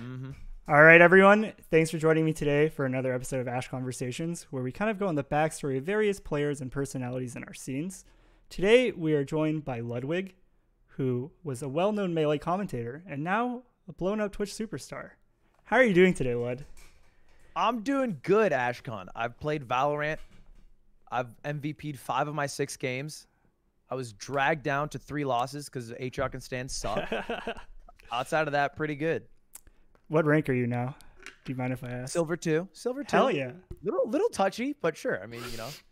Mm-hmm. All right, everyone. Thanks for joining me today for another episode of Ash Conversations, where we kind of go on the backstory of various players and personalities in our scenes. Today, we are joined by Ludwig, who was a well-known Melee commentator and now a blown-up Twitch superstar. How are you doing today, Lud? I'm doing good, AshCon. I've played Valorant. I've MVP'd 5 of my 6 games. I was dragged down to 3 losses because Aatrox and Stan suck. Outside of that, pretty good. What rank are you now? Do you mind if I ask? Silver 2. Silver 2. Hell yeah. Little touchy, but sure. I mean, you know, if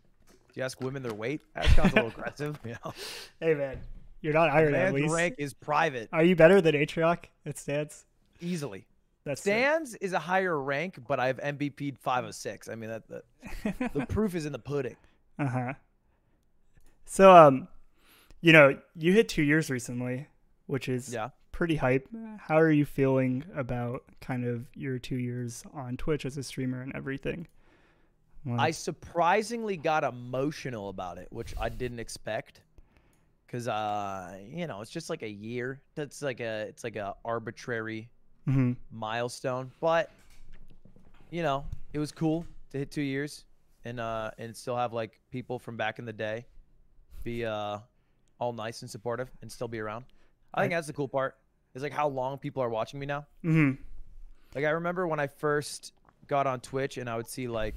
you ask women their weight, AshCon's a little aggressive. You know. Hey man, you're not Iron at least. Rank is private. Are you better than Aatrox at Stans? Easily. That's Stans is a higher rank, but I've MVP'd 5 of 6. I mean, that the proof is in the pudding. Uh huh. So you know, you hit 2 years recently, which is pretty hype. How are you feeling about kind of your 2 years on Twitch as a streamer and everything? Well, I surprisingly got emotional about it, which I didn't expect, because you know, it's just like a year. That's like it's like a arbitrary milestone, but you know, it was cool to hit 2 years and still have like people from back in the day be all nice and supportive and still be around. I think that's the cool part. It's like how long people are watching me now. Mm-hmm. Like I remember when I first got on Twitch and I would see like,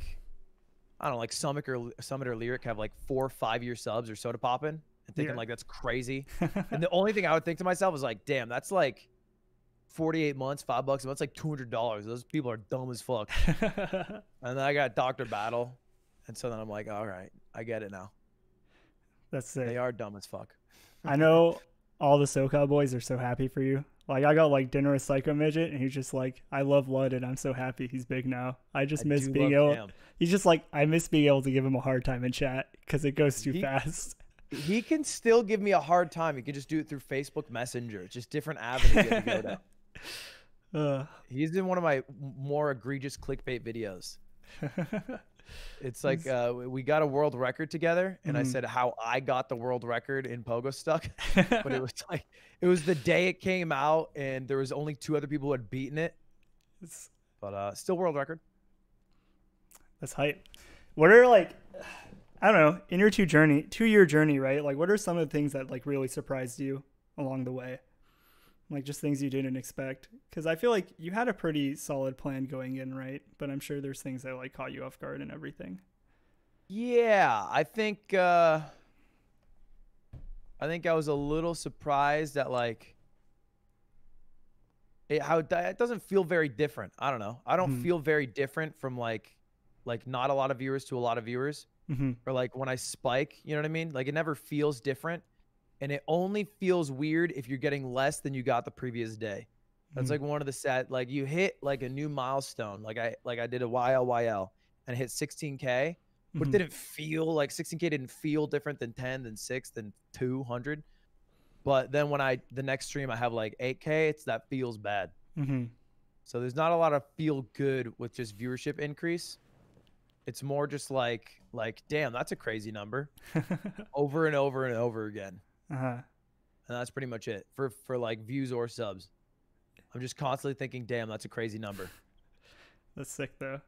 I don't know, like Summit or Lyric have like 4 or 5 year subs or Soda Poppin', and thinking like that's crazy. And the only thing I would think to myself was like, damn, that's like 48 months, $5 a month, that's like $200. Those people are dumb as fuck. And then I got Dr. Battle, and so then I'm like, all right, I get it now. That's it. They are dumb as fuck. I know. All the SoCal boys are so happy for you. Like I got like dinner with Psycho Midget, and he's just like, "I love Lud, and I'm so happy he's big now. I just miss being able." Him. He's just like, "I miss being able to give him a hard time in chat because it goes too fast." He can still give me a hard time. He can just do it through Facebook Messenger. It's just different avenues you have to go down. He's in one of my more egregious clickbait videos. It's like we got a world record together, and I said how I got the world record in Pogo Stuck, but it was like it was the day it came out, and there was only 2 other people who had beaten it. But still world record. That's hype. What are like, I don't know, in your two-year journey, right? Like, what are some of the things that like really surprised you along the way? Like just things you didn't expect, because I feel like you had a pretty solid plan going in, right? But I'm sure there's things that like caught you off guard and everything. Yeah, I think I was a little surprised at like it doesn't feel very different. I don't know. I don't feel very different from like not a lot of viewers to a lot of viewers, or like when I spike, you know what I mean? Like it never feels different. And it only feels weird if you're getting less than you got the previous day. That's like one of the set, like you hit like a new milestone. Like I did a YLYL and I hit 16K, but it didn't feel like 16K didn't feel different than 10, than 6, than 200. But then when the next stream, I have like 8K, that feels bad. So there's not a lot of feel good with just viewership increase. It's more just like, damn, that's a crazy number over and over and over again. And that's pretty much it for like views or subs. I'm just constantly thinking, damn, that's a crazy number. That's sick though.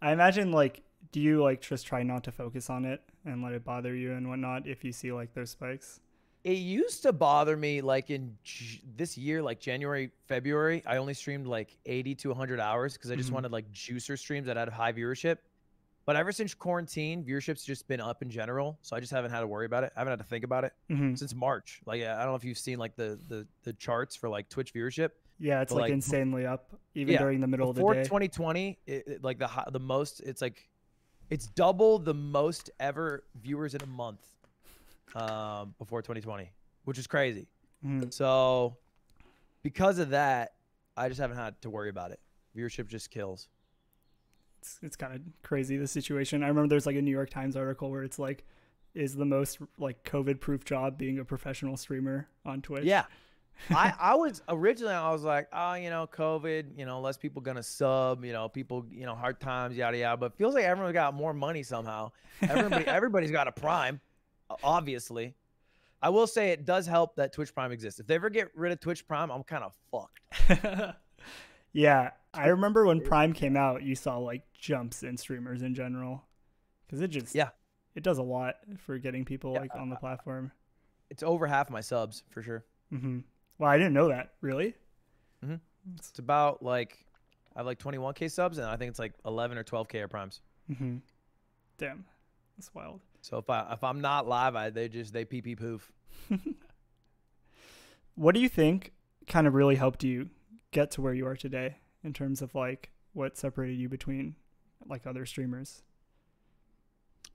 I imagine like, do you like just try not to focus on it and let it bother you and whatnot if you see like those spikes? It used to bother me like in this year, like January, February, I only streamed like 80 to 100 hours because I just wanted like juicer streams that had high viewership. But ever since quarantine, viewership's just been up in general, so I just haven't had to worry about it. I haven't had to think about it since March. Like, I don't know if you've seen like the charts for like Twitch viewership. Yeah, it's like insanely up even during the middle of the day. Before 2020, like the most, it's like it's double the most ever viewers in a month before 2020, which is crazy. So because of that, I just haven't had to worry about it. Viewership just kills. It's kind of crazy, the situation. I remember there's like a New York Times article where it's like, is the most like COVID proof job being a professional streamer on Twitch? Yeah. I was originally, I was like, oh, you know, COVID, you know, less people going to sub, you know, people, you know, hard times, yada, yada. But it feels like everyone got more money somehow. Everybody's got a Prime, obviously. I will say it does help that Twitch Prime exists. If they ever get rid of Twitch Prime, I'm kind of fucked. Yeah, I remember when Prime came out, you saw like jumps in streamers in general, because it just it does a lot for getting people like on the platform. It's over half my subs for sure. Mm-hmm. Well, I didn't know that really. Mm-hmm. It's about like I have like 21K subs, and I think it's like 11 or 12K are primes. Mm-hmm. Damn, that's wild. So if I'm not live, they pee pee poof. What do you think kind of really helped you get to where you are today in terms of like what separated you between like other streamers?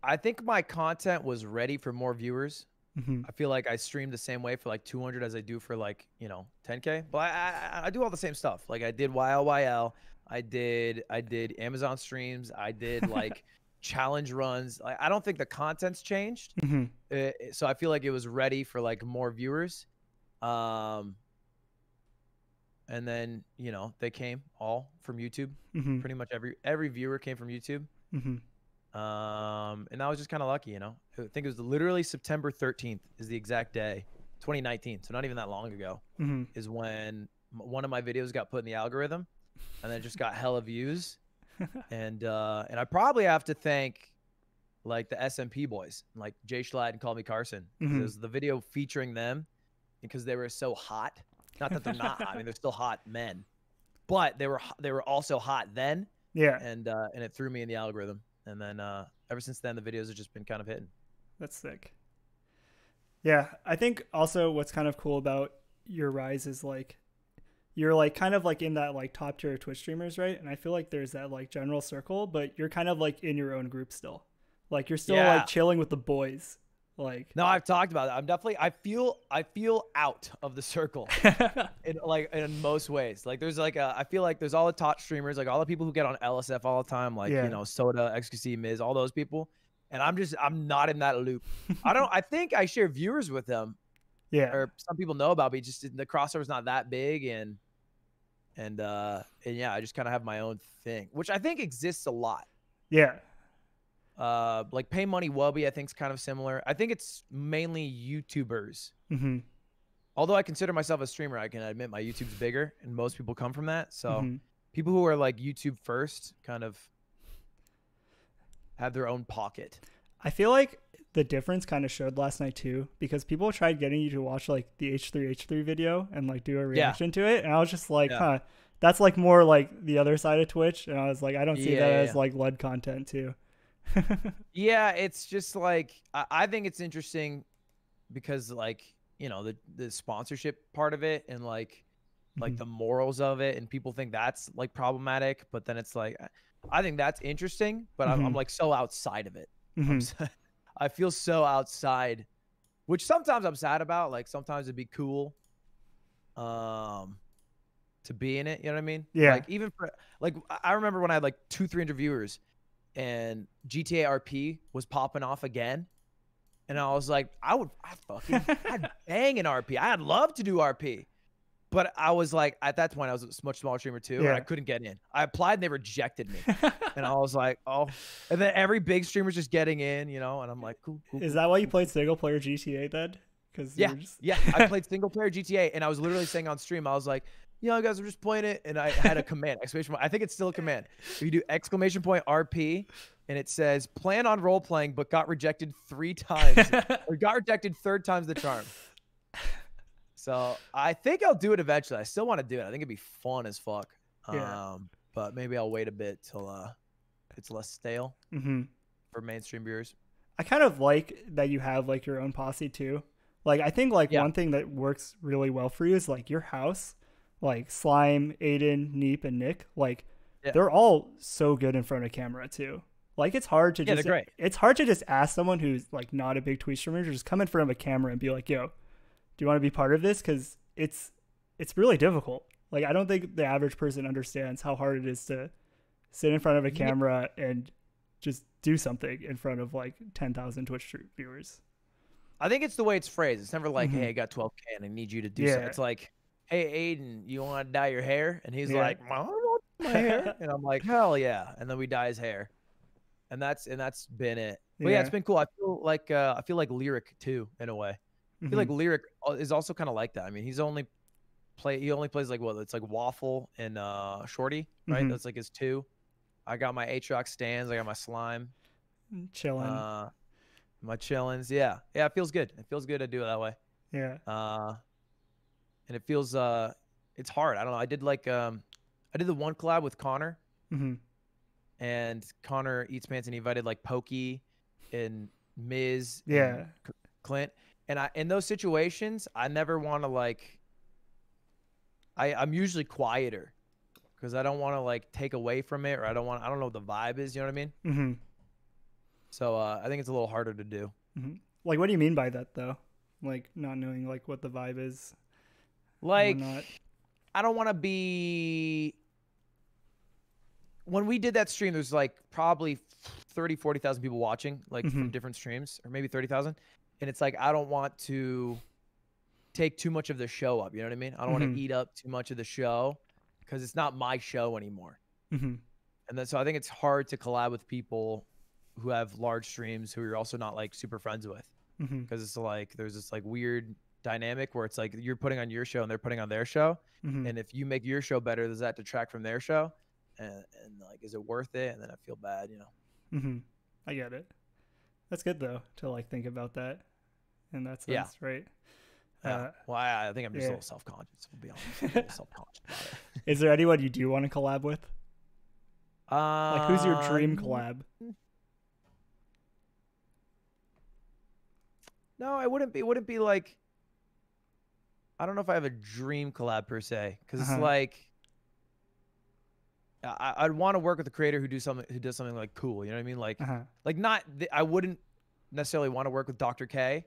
I think my content was ready for more viewers. Mm-hmm. I feel like I stream the same way for like 200 as I do for like, you know, 10K, but I do all the same stuff. Like I did YLYL, I did Amazon streams. I did like challenge runs. I don't think the content's changed. Mm-hmm. So I feel like it was ready for like more viewers. And then, you know, they came all from YouTube. Mm-hmm. Pretty much every viewer came from YouTube. Mm-hmm. And I was just kind of lucky, you know. I think it was literally September 13th is the exact day, 2019, so not even that long ago, mm-hmm. is when one of my videos got put in the algorithm, and then just got hella views, and I probably have to thank like the SMP boys, like Jay Schlatt and Call Me Carson, mm-hmm. it was the video featuring them because they were so hot. Not that they're not, I mean they're still hot men, but they were also hot then. Yeah. And it threw me in the algorithm. And then ever since then, the videos have just been kind of hitting. That's sick. Yeah, I think also what's kind of cool about your rise is like you're like kind of like in that like top tier of Twitch streamers, right? And I feel like there's that like general circle, but you're kind of like in your own group still. Like you're still like chilling with the boys. Like no, I've talked about it. I'm definitely I feel out of the circle in most ways. Like there's like I feel like there's all the top streamers, like all the people who get on LSF all the time, like you know, Soda, XQC, Miz, all those people. And I'm not in that loop. I think I share viewers with them. Yeah. Or some people know about me, just the crossover's not that big and yeah, I just kinda have my own thing, which I think exists a lot. Yeah. Like Pay Money Wubby, I think is kind of similar. I think it's mainly YouTubers. Mm-hmm. Although I consider myself a streamer, I can admit my YouTube's bigger, and most people come from that. So mm-hmm. people who are like YouTube first kind of have their own pocket. I feel like the difference kind of showed last night too, because people tried getting you to watch like the H3H3 video and like do a reaction to it, and I was just like, huh, that's like more like the other side of Twitch, and I was like, I don't see that as like lead content too. Yeah, it's just like I think it's interesting because like, you know, the sponsorship part of it and like mm-hmm. the morals of it, and people think that's like problematic, but then it's like I think that's interesting, but mm-hmm. I'm like so outside of it. Mm-hmm. I feel so outside, which sometimes I'm sad about. Like sometimes it'd be cool to be in it, you know what I mean? Yeah, like even for like I remember when I had like 200-300 viewers and GTA RP was popping off again, and I was like, I'd bang an RP. I'd love to do RP, but I was like, at that point I was a much smaller streamer too, and I couldn't get in. I applied and they rejected me, and I was like, oh. And then every big streamer's just getting in, you know, and I'm like, cool. Is that why you played single player GTA then? Because yeah, I played single player GTA, and I was literally saying on stream, I was like, you know, guys, I'm just playing it, and I had a command, exclamation point. I think it's still a command. If you do exclamation point RP, and it says plan on role playing, but got rejected 3 times, or got rejected 3rd time's the charm. So I think I'll do it eventually. I still want to do it. I think it'd be fun as fuck. Yeah. But maybe I'll wait a bit till it's less stale mm-hmm. for mainstream viewers. I kind of like that you have like your own posse too. Like I think like one thing that works really well for you is like your house. Like Slime, Aiden, Neep, and Nick, like they're all so good in front of camera too. Like it's hard to just ask someone who's like not a big Twitch streamer to just come in front of a camera and be like, yo, do you want to be part of this? Because it's really difficult. Like I don't think the average person understands how hard it is to sit in front of a camera and just do something in front of like 10,000 Twitch viewers. I think it's the way it's phrased. It's never like, hey, I got 12K and I need you to do something. It's like, hey, Aiden, you want to dye your hair? And he's like, I want my hair. And I'm like, hell yeah. And then we dye his hair. And that's been it. But yeah, it's been cool. I feel like Lyric too, in a way. I feel like Lyric is also kind of like that. I mean, he's only play. He only plays like what? It's like Waffle and Shorty, right? Mm-hmm. That's like his two. I got my Aatrox stands. I got my slime. Chilling. My chillins. Yeah, yeah. It feels good. It feels good to do it that way. Yeah. And it feels it's hard. I don't know. I did like I did the one collab with Connor. Mm-hmm. And Connor Eats Pants, and he invited like Pokey and Miz, yeah, and Clint. And I, in those situations, I never want to like, I'm usually quieter because I don't want to like take away from it, or I don't know what the vibe is. You know what I mean? Mm-hmm. So I think it's a little harder to do. Mm-hmm. Like, what do you mean by that though? Like not knowing like what the vibe is. Like, I don't want to be. When we did that stream, there's like probably 40,000 people watching, like mm-hmm. from different streams, or maybe 30,000. And it's like, I don't want to take too much of the show up. You know what I mean? I don't mm-hmm. want to eat up too much of the show because it's not my show anymore. Mm-hmm. And then, so I think it's hard to collab with people who have large streams who you're also not like super friends with, because mm-hmm. it's like, there's this like weird dynamic where it's like you're putting on your show and they're putting on their show. Mm-hmm. And if you make your show better, does that detract from their show? And like, is it worth it? And then I feel bad, you know. Mm-hmm. I get it. That's good though to like think about that, and that's yeah, right. Yeah. Well, I think I'm just yeah, a little self-conscious. We'll be honest. I'm self-conscious about it. Is there anyone you do want to collab with? Like, who's your dream collab? No, I wouldn't be. It wouldn't be like. I don't know if I have a dream collab per se, because uh-huh. it's like. I'd want to work with a creator who does something like cool. You know what I mean? Like, uh-huh. like I wouldn't necessarily want to work with Dr. K,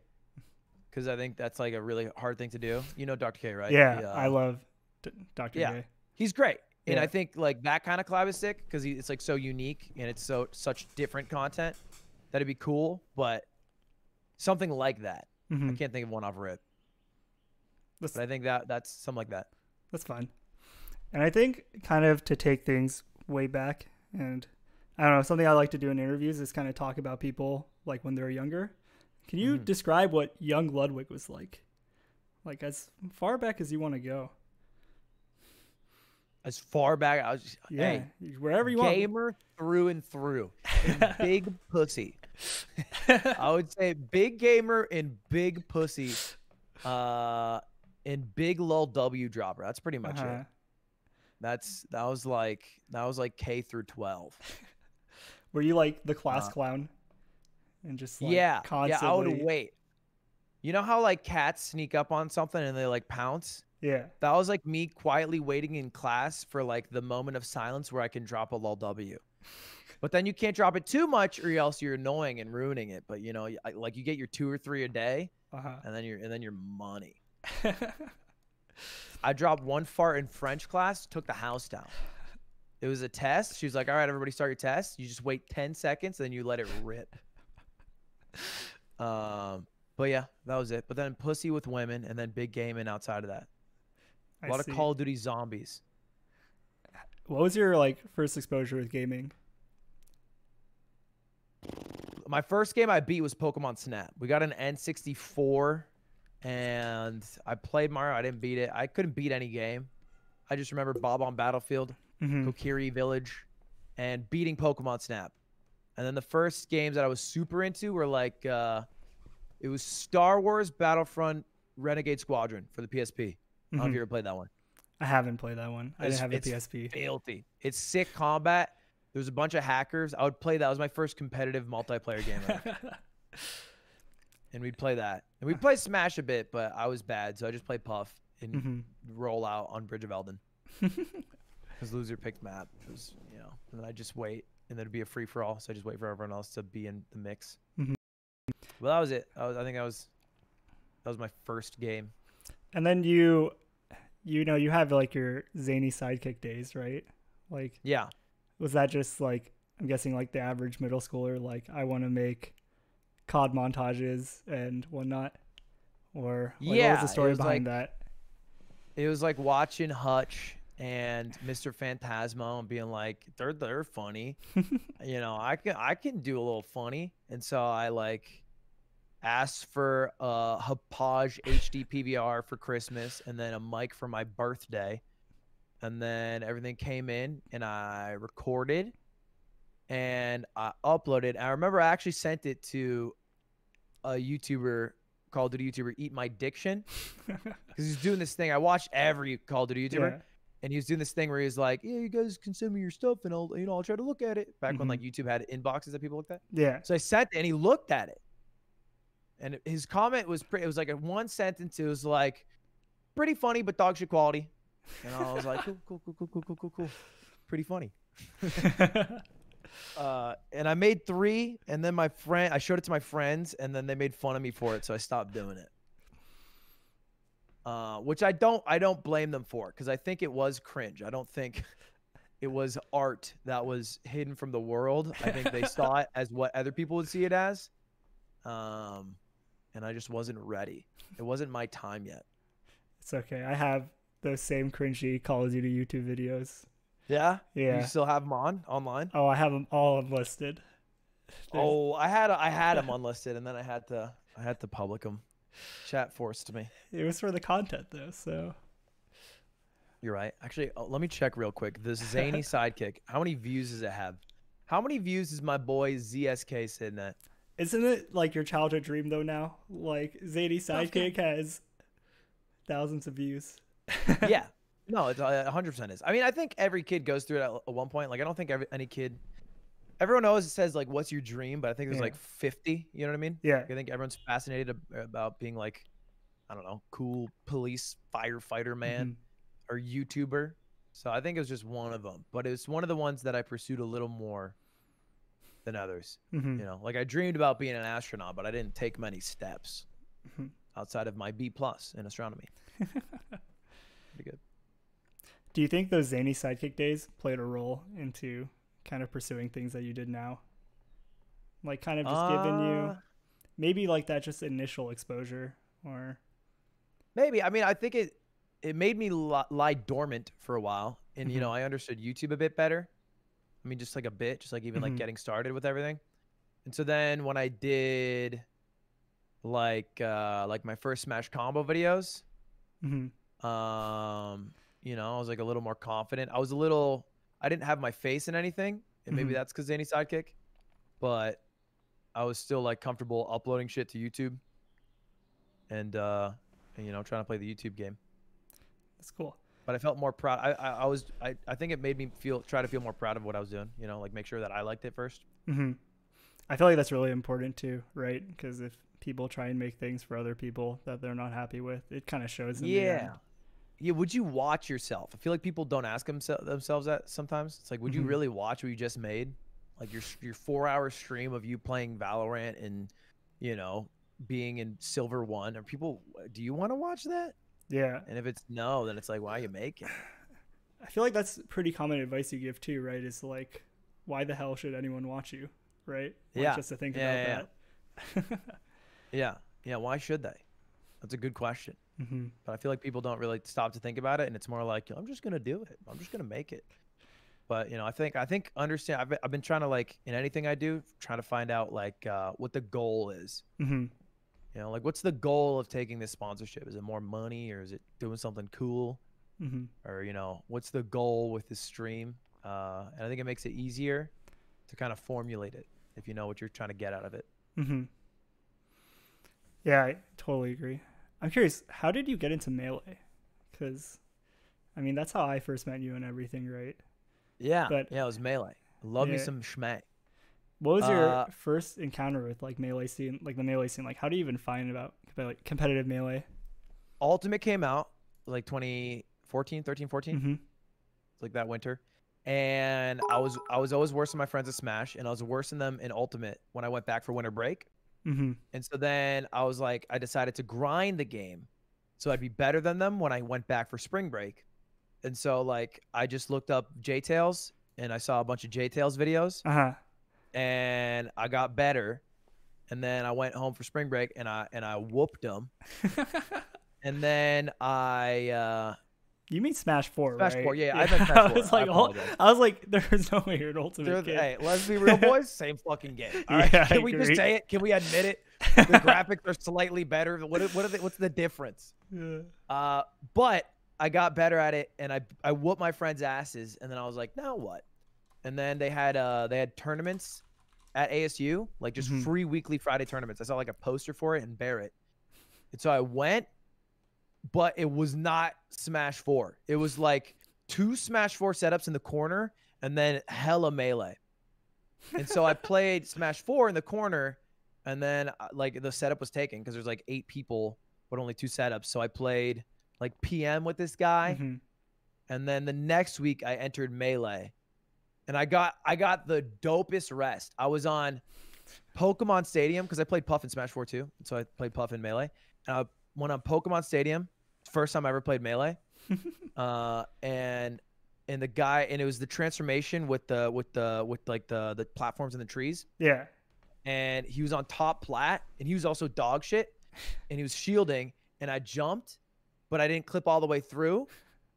because I think that's like a really hard thing to do. You know Dr. K, right? Yeah, I love Dr. Yeah, K. He's great, yeah. And I think like that kind of collab is sick because it's like so unique and it's such different content that it'd be cool. But something like that, mm-hmm. I can't think of one off rip. But I think that's something like that. That's fun. And I think kind of to take things way back, and I don't know, something I like to do in interviews is kind of talk about people like when they're younger. Can you describe what young Ludwig was like as far back as you want to go? As far back, I was just, yeah, hey, wherever you want. Gamer through and through, and big pussy. I would say big gamer and big pussy, and big lol W dropper. That's pretty much uh-huh. it. That was like K through 12. Were you like the class clown? And just like yeah, constantly... yeah, I would wait. You know how like cats sneak up on something and they like pounce? Yeah. That was like me quietly waiting in class for like the moment of silence where I can drop a lol W. But then you can't drop it too much or else you're annoying and ruining it. But you know, like you get your 2 or 3 a day, uh-huh. and then you're money. I dropped one fart in French class, took the house down. It was a test. She was like, all right, everybody start your test. You just wait 10 seconds, then you let it rip. But yeah, that was it. But then pussy with women, and then big gaming outside of that. A lot of Call of Duty zombies. What was your like first exposure with gaming? My first game I beat was Pokemon Snap. We got an N64. And I played Mario. I didn't beat it. I couldn't beat any game. I just remember Bob on Battlefield, mm-hmm. Kokiri Village, and beating Pokemon Snap. And then the first games that I was super into were like, it was Star Wars Battlefront Renegade Squadron for the PSP. Mm-hmm. I don't know if you ever played that one. I haven't played that one. I didn't have a PSP. Filthy. It's sick combat. There's a bunch of hackers. I would play that. It was my first competitive multiplayer game ever. And we'd play that. And we'd play Smash a bit, but I was bad, so I just played Puff and mm-hmm. roll out on Bridge of Elden. Because loser picked map. It was, you know, and then I just wait, and there'd be a free-for-all, so I just wait for everyone else to be in the mix. Mm-hmm. Well, that was it. I think that was my first game. And then you know, you have like your zany sidekick days, right? Like, yeah. Was that just like, I'm guessing like the average middle schooler, like I want to make COD montages and whatnot, or like, yeah, what was the story behind that? It was like watching Hutch and Mr. Phantasmo and being like, they're funny. You know, I can do a little funny. And so I like asked for a Hapaj HD PVR for Christmas and then a mic for my birthday. And then everything came in and I recorded and I uploaded. I remember I actually sent it to a YouTuber, Call of Duty YouTuber, Eat My Diction. Because he's doing this thing. I watched every Call of Duty YouTuber. Yeah. And he was doing this thing where he was like, yeah, you guys can send me your stuff and I'll, I'll try to look at it. Back when like YouTube had inboxes that people looked at. Yeah. So I sent it and he looked at it. And his comment was pretty, it was like a one sentence. It was like, pretty funny, but dog shit quality. And I was like, cool. Pretty funny. And I made 3 and then my friend, I showed it to my friends and then they made fun of me for it. So I stopped doing it. Which I don't blame them for, because I think it was cringe. I don't think it was art that was hidden from the world. I think they saw it as what other people would see it as. And I just wasn't ready. It wasn't my time yet. It's okay. I have those same cringy Call of Duty YouTube videos. Yeah? Yeah. You still have them online? Oh, I have them all unlisted. There's... Oh, I had them unlisted, and then I had to public them. Chat forced me. It was for the content though, so you're right. Actually, let me check real quick. This Zany Sidekick, how many views does it have? How many views is my boy ZSK sitting at? Isn't it like your childhood dream though now? Like Zany Sidekick has thousands of views. Yeah, no, it's 100% is. I mean, I think every kid goes through it at one point. Like, I don't think any kid. Everyone always says, like, what's your dream? But I think there's, like, 50. You know what I mean? Yeah. Like, I think everyone's fascinated about being, like, I don't know, cool police firefighter man or YouTuber. So I think it was just one of them. But it's one of the ones that I pursued a little more than others. You know, like, I dreamed about being an astronaut, but I didn't take many steps outside of my B+ in astronomy. Pretty good. Do you think those Zany Sidekick days played a role into kind of pursuing things that you did now, like kind of just giving you maybe like that just initial exposure? Or maybe, I mean, I think it made me lie dormant for a while, and you know, I understood YouTube a bit better. I mean, just like a bit, just like even like getting started with everything. And so then when I did like my first Smash Combo videos, you know, I was like a little more confident. I didn't have my face in anything, and maybe that's because Zany Sidekick, but I was still like comfortable uploading shit to YouTube and you know, trying to play the YouTube game. That's cool. But I felt more proud. I think it made me try to feel more proud of what I was doing, you know, like make sure that I liked it first. I feel like that's really important too, right? Because if people try and make things for other people that they're not happy with, it kind of shows in the end. Yeah, would you watch yourself? I feel like people don't ask themselves that sometimes. It's like, would you really watch what you just made? Like your 4-hour stream of you playing Valorant and, you know, being in Silver 1. Are people, do you want to watch that? Yeah. And if it's no, then it's like, why are you making it? I feel like that's pretty common advice you give too, right? It's like, why the hell should anyone watch you, right? Yeah. Just to think about that. Yeah. Yeah. Why should they? That's a good question. But I feel like people don't really stop to think about it, and it's more like, I'm just gonna do it, I'm just gonna make it. But you know, I think understand, I've been trying to, like, in anything I do, trying to find out like what the goal is. You know, like, what's the goal of taking this sponsorship? Is it more money, or is it doing something cool? Or, you know, what's the goal with this stream? And I think it makes it easier to kind of formulate it if you know what you're trying to get out of it. Yeah, I totally agree. I'm curious, how did you get into Melee? Because, I mean, that's how I first met you and everything, right? Yeah, but, yeah, it was Melee. Love me some schmack. What was your first encounter with, like, Melee scene, like, the Melee scene? Like, how do you even find about, like, competitive Melee? Ultimate came out, like, 2014. Like, that winter. And I was always worse than my friends at Smash, and I was worse than them in Ultimate when I went back for winter break. And so then I was like, I decided to grind the game so I'd be better than them when I went back for spring break. And so, like, I just looked up J-Tails, and I saw a bunch of J-Tails videos. And I got better. And then I went home for spring break, and I whooped them. And then I You mean Smash 4, right? Smash 4, yeah. I meant Smash 4. I was like, there's no way you're an Ultimate Kid. Hey, let's be real, boys. Same fucking game. All right? Yeah, Can we just say it? Can we admit it? The graphics are slightly better. What's the difference? Yeah. But I got better at it, and I whooped my friends' asses, and then I was like, now what? And then they had tournaments at ASU, like just free weekly Friday tournaments. I saw like a poster for it in Barrett, and so I went. But it was not Smash 4. It was like two Smash 4 setups in the corner and then hella Melee. And so I played Smash 4 in the corner, and then like the setup was taken because there's like 8 people but only 2 setups. So I played like PM with this guy, and then the next week I entered Melee, and I got the dopest rest. I was on Pokemon Stadium because I played Puff in Smash 4 too, so I played Puff in Melee, and I went on Pokemon Stadium. First time I ever played Melee, and the guy, and it was the transformation with like the platforms and the trees. Yeah, and he was on top plat, and he was also dog shit, and he was shielding, and I jumped, but I didn't clip all the way through,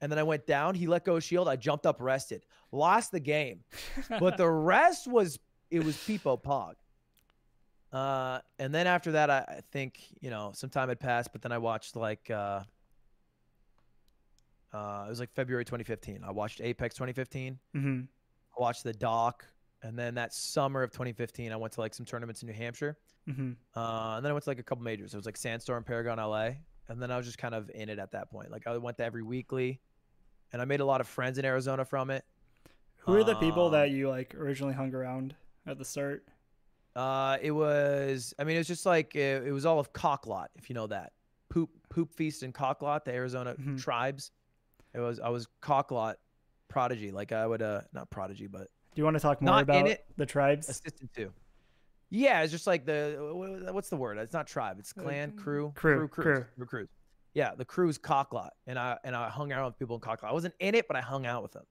and then I went down. He let go of shield. I jumped up, rested, lost the game, but the rest was Peepo Pog. And then after that, I think, you know, some time had passed, but then I watched like, it was like February 2015. I watched Apex 2015. I watched The Doc. And then that summer of 2015, I went to like some tournaments in New Hampshire. And then I went to like a couple majors. It was like Sandstorm, Paragon, LA. And then I was just kind of in it at that point. Like I went to every weekly, and I made a lot of friends in Arizona from it. Who are the people that you like originally hung around at the start? It was just like, it was all of Cocklot, if you know that. Poop Feast and Cocklot, the Arizona tribes. I was Cocklot prodigy. Like I would, not prodigy, but. Do you want to talk more about the tribes? Assistant too. Yeah. It's just like what's the word? It's not tribe. It's clan, crew. Yeah. The crew is Cocklot. And I hung out with people in Cocklot. I wasn't in it, but I hung out with them.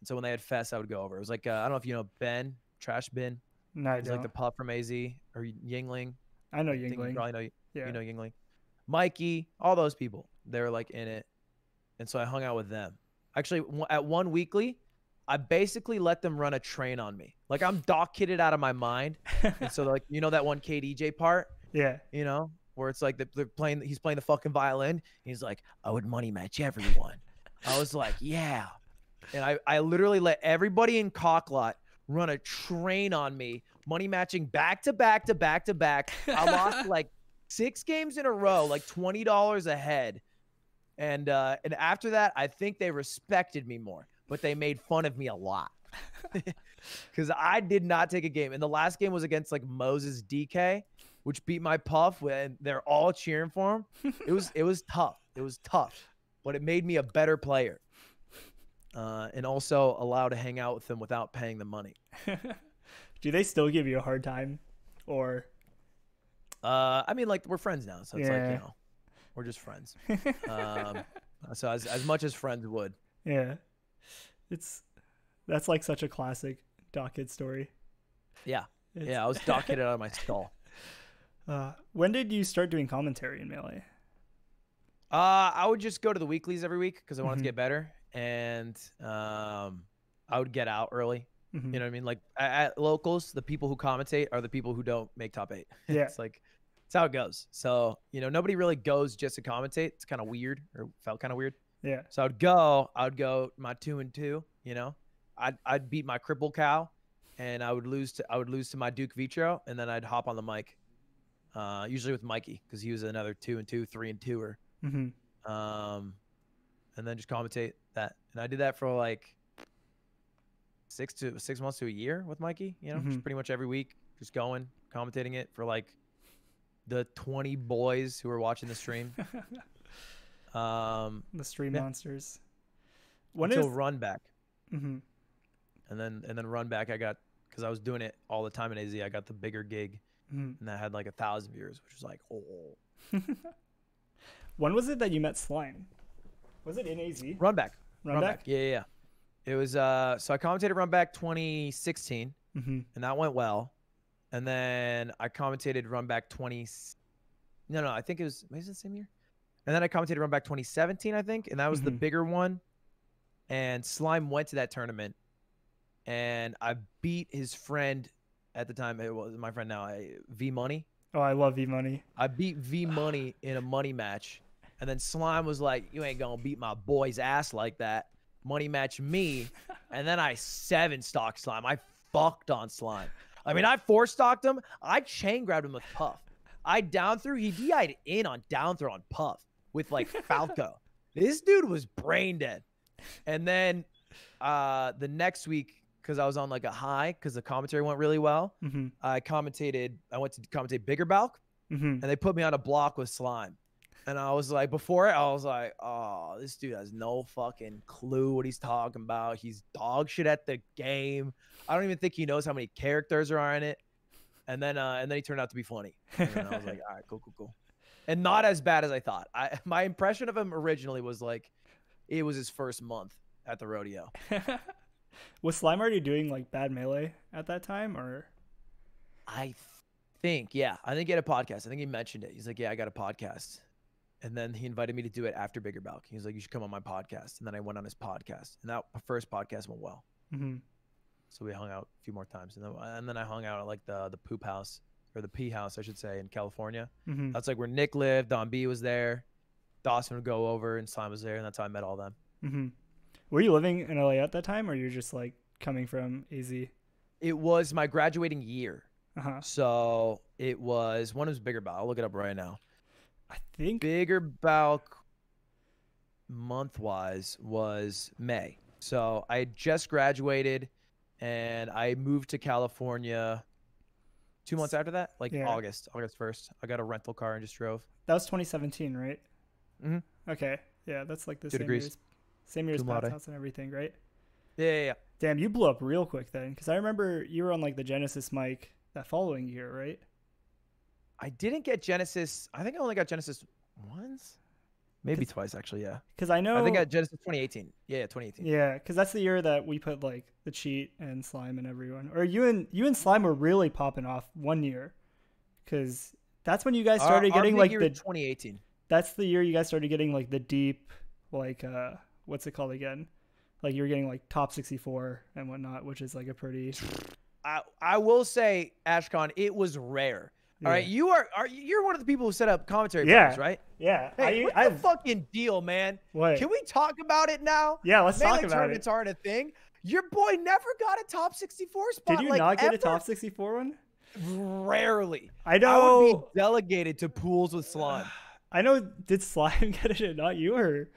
And so when they had fests, I would go over. It was like, I don't know if you know Ben, Trash Bin. No, he's like the pup from AZ, or Yingling. I know Yingling. You probably know, yeah. You know Yingling. Mikey, all those people. They were like in it. And so I hung out with them. Actually, at one weekly, I basically let them run a train on me. Like I'm doc kidded out of my mind. And so like, you know that one KDJ part? Yeah. You know, where it's like he's playing the fucking violin. And he's like, I would money match everyone. I was like, yeah. And I literally let everybody in Cocklot run a train on me, money matching back to back to back to back. I lost like 6 games in a row, like $20 a head. And after that, I think they respected me more, but they made fun of me a lot because I did not take a game. And the last game was against like Moses DK, which beat my Puff, and they're all cheering for him. It was tough. It was tough, but it made me a better player. And also allowed to hang out with them without paying the money. Do they still give you a hard time, or? I mean, like we're friends now, so it's like, you know, we're just friends. So as much as friends would. Yeah, that's like such a classic Doc Kid story. Yeah, I was Doc Kidded out of my skull. When did you start doing commentary in Melee? I would just go to the weeklies every week because I wanted to get better. And I would get out early. You know what I mean? Like at locals, the people who commentate are the people who don't make top 8. Yeah. It's how it goes. So, you know, nobody really goes just to commentate. It's kind of weird, or felt kind of weird. Yeah. So I would go my 2 and 2, you know, I'd beat my Cripple Cow, and I would lose to my Duke Vitro. And then I'd hop on the mic, usually with Mikey, cause he was another 2 and 2, 3 and 2-er. And then just commentate that. And I did that for like 6 months to a year with Mikey, you know, just pretty much every week, just going, commentating it for like the 20 boys who were watching the stream. The stream monsters. Until Run Back. And then Run Back, I got, because I was doing it all the time in AZ, I got the bigger gig, and that had like 1,000 viewers, which was like, oh. When was it that you met Slime? Was it in AZ? Run back? Yeah. It was, so I commentated Run Back 2016, and that went well. And then I commentated Run Back I think it was the same year. And then I commentated around back 2017, I think, and that was the bigger one. And Slime went to that tournament, and I beat his friend at the time. It was my friend now, V Money. Oh, I love V Money. I beat V Money in a money match, and then Slime was like, "You ain't gonna beat my boy's ass like that." Money match me, and then I 7-stocked Slime. I fucked on Slime. I mean, I 4-stocked him. I chain grabbed him with Puff. I down threw. He DI'd in on down throw on Puff with like Falco. This dude was brain dead. And then the next week, because I was on like a high, because the commentary went really well, I went to commentate Bigger Balk, and they put me on a block with Slime. And I was like, before it, I was like, oh, this dude has no fucking clue what he's talking about. He's dog shit at the game. I don't even think he knows how many characters are in it. And then he turned out to be funny. And then I was like, all right, cool, cool, cool. And not as bad as I thought. My impression of him originally was like, it was his first month at the rodeo. Was Slime already doing like Bad Melee at that time, or? I think, yeah. I think he had a podcast. I think he mentioned it. He's like, yeah, I got a podcast. And then he invited me to do it after Bigger Balk. He was like, you should come on my podcast. And then I went on his podcast. And that first podcast went well. So we hung out a few more times. And then I hung out at like the poop house, or the pee house, I should say, in California. That's like where Nick lived. Don B was there. Dawson would go over, and Slime was there, and that's how I met all them. Were you living in LA at that time, or you're just like coming from AZ? It was my graduating year. So it was one of Bigger Balk. I'll look it up right now. I think Bigger Balk month wise was May. So I had just graduated, and I moved to California 2 months after that, like August 1st. I got a rental car and just drove. That was 2017, right? Okay, yeah, that's like the same year's house and everything, right? Yeah. Damn, you blew up real quick then, because I remember you were on like the Genesis mic that following year, right? I didn't get Genesis. I think I only got Genesis once, maybe twice actually. Yeah, because I know I think I got Genesis 2018. Yeah, 2018. Yeah, because that's the year that we put like the Cheat and Slime and everyone, or you and Slime were really popping off one year, because that's when you guys started getting like the 2018. That's the year you guys started getting like the deep, like, what's it called again? Like you were getting like top 64 and whatnot, which is like a pretty, I will say, Ashcon, it was rare. All right. You you're one of the people who set up commentary partners, right? Yeah. Hey, what's the fucking deal, man? What? Can we talk about it now? Yeah. Let's talk about it. Aren't a thing. Your boy never got a top 64 spot. Did you like, not get ever? A top 64 one? Rarely. I know. I would be delegated to pools with Slime. I know. Did Slime get it? Not you, or?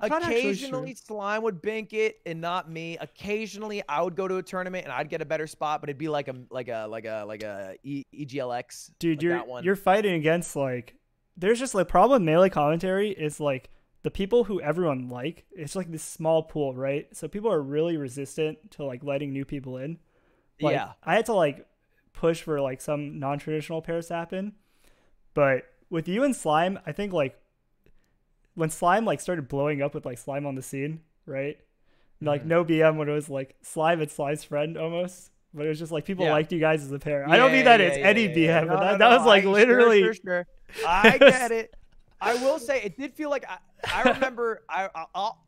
Occasionally, Slime would bink it, and not me. Occasionally, I would go to a tournament and I'd get a better spot, but it'd be like a EGLX. Dude, like you're fighting against like. There's just like problem with Melee commentary is like the people who everyone like. It's like this small pool, right? So people are really resistant to like letting new people in. Like, yeah, I had to like push for like some non-traditional pairs to happen, but. With you and Slime, I think like when Slime like started blowing up with like Slime on the Scene, right? And, like no BM, when it was like Slime and Slime's friend almost, but it was just like people liked you guys as a pair. I don't mean that it's any BM, but that was like literally. Sure. I get it. I will say it did feel like I remember. I'll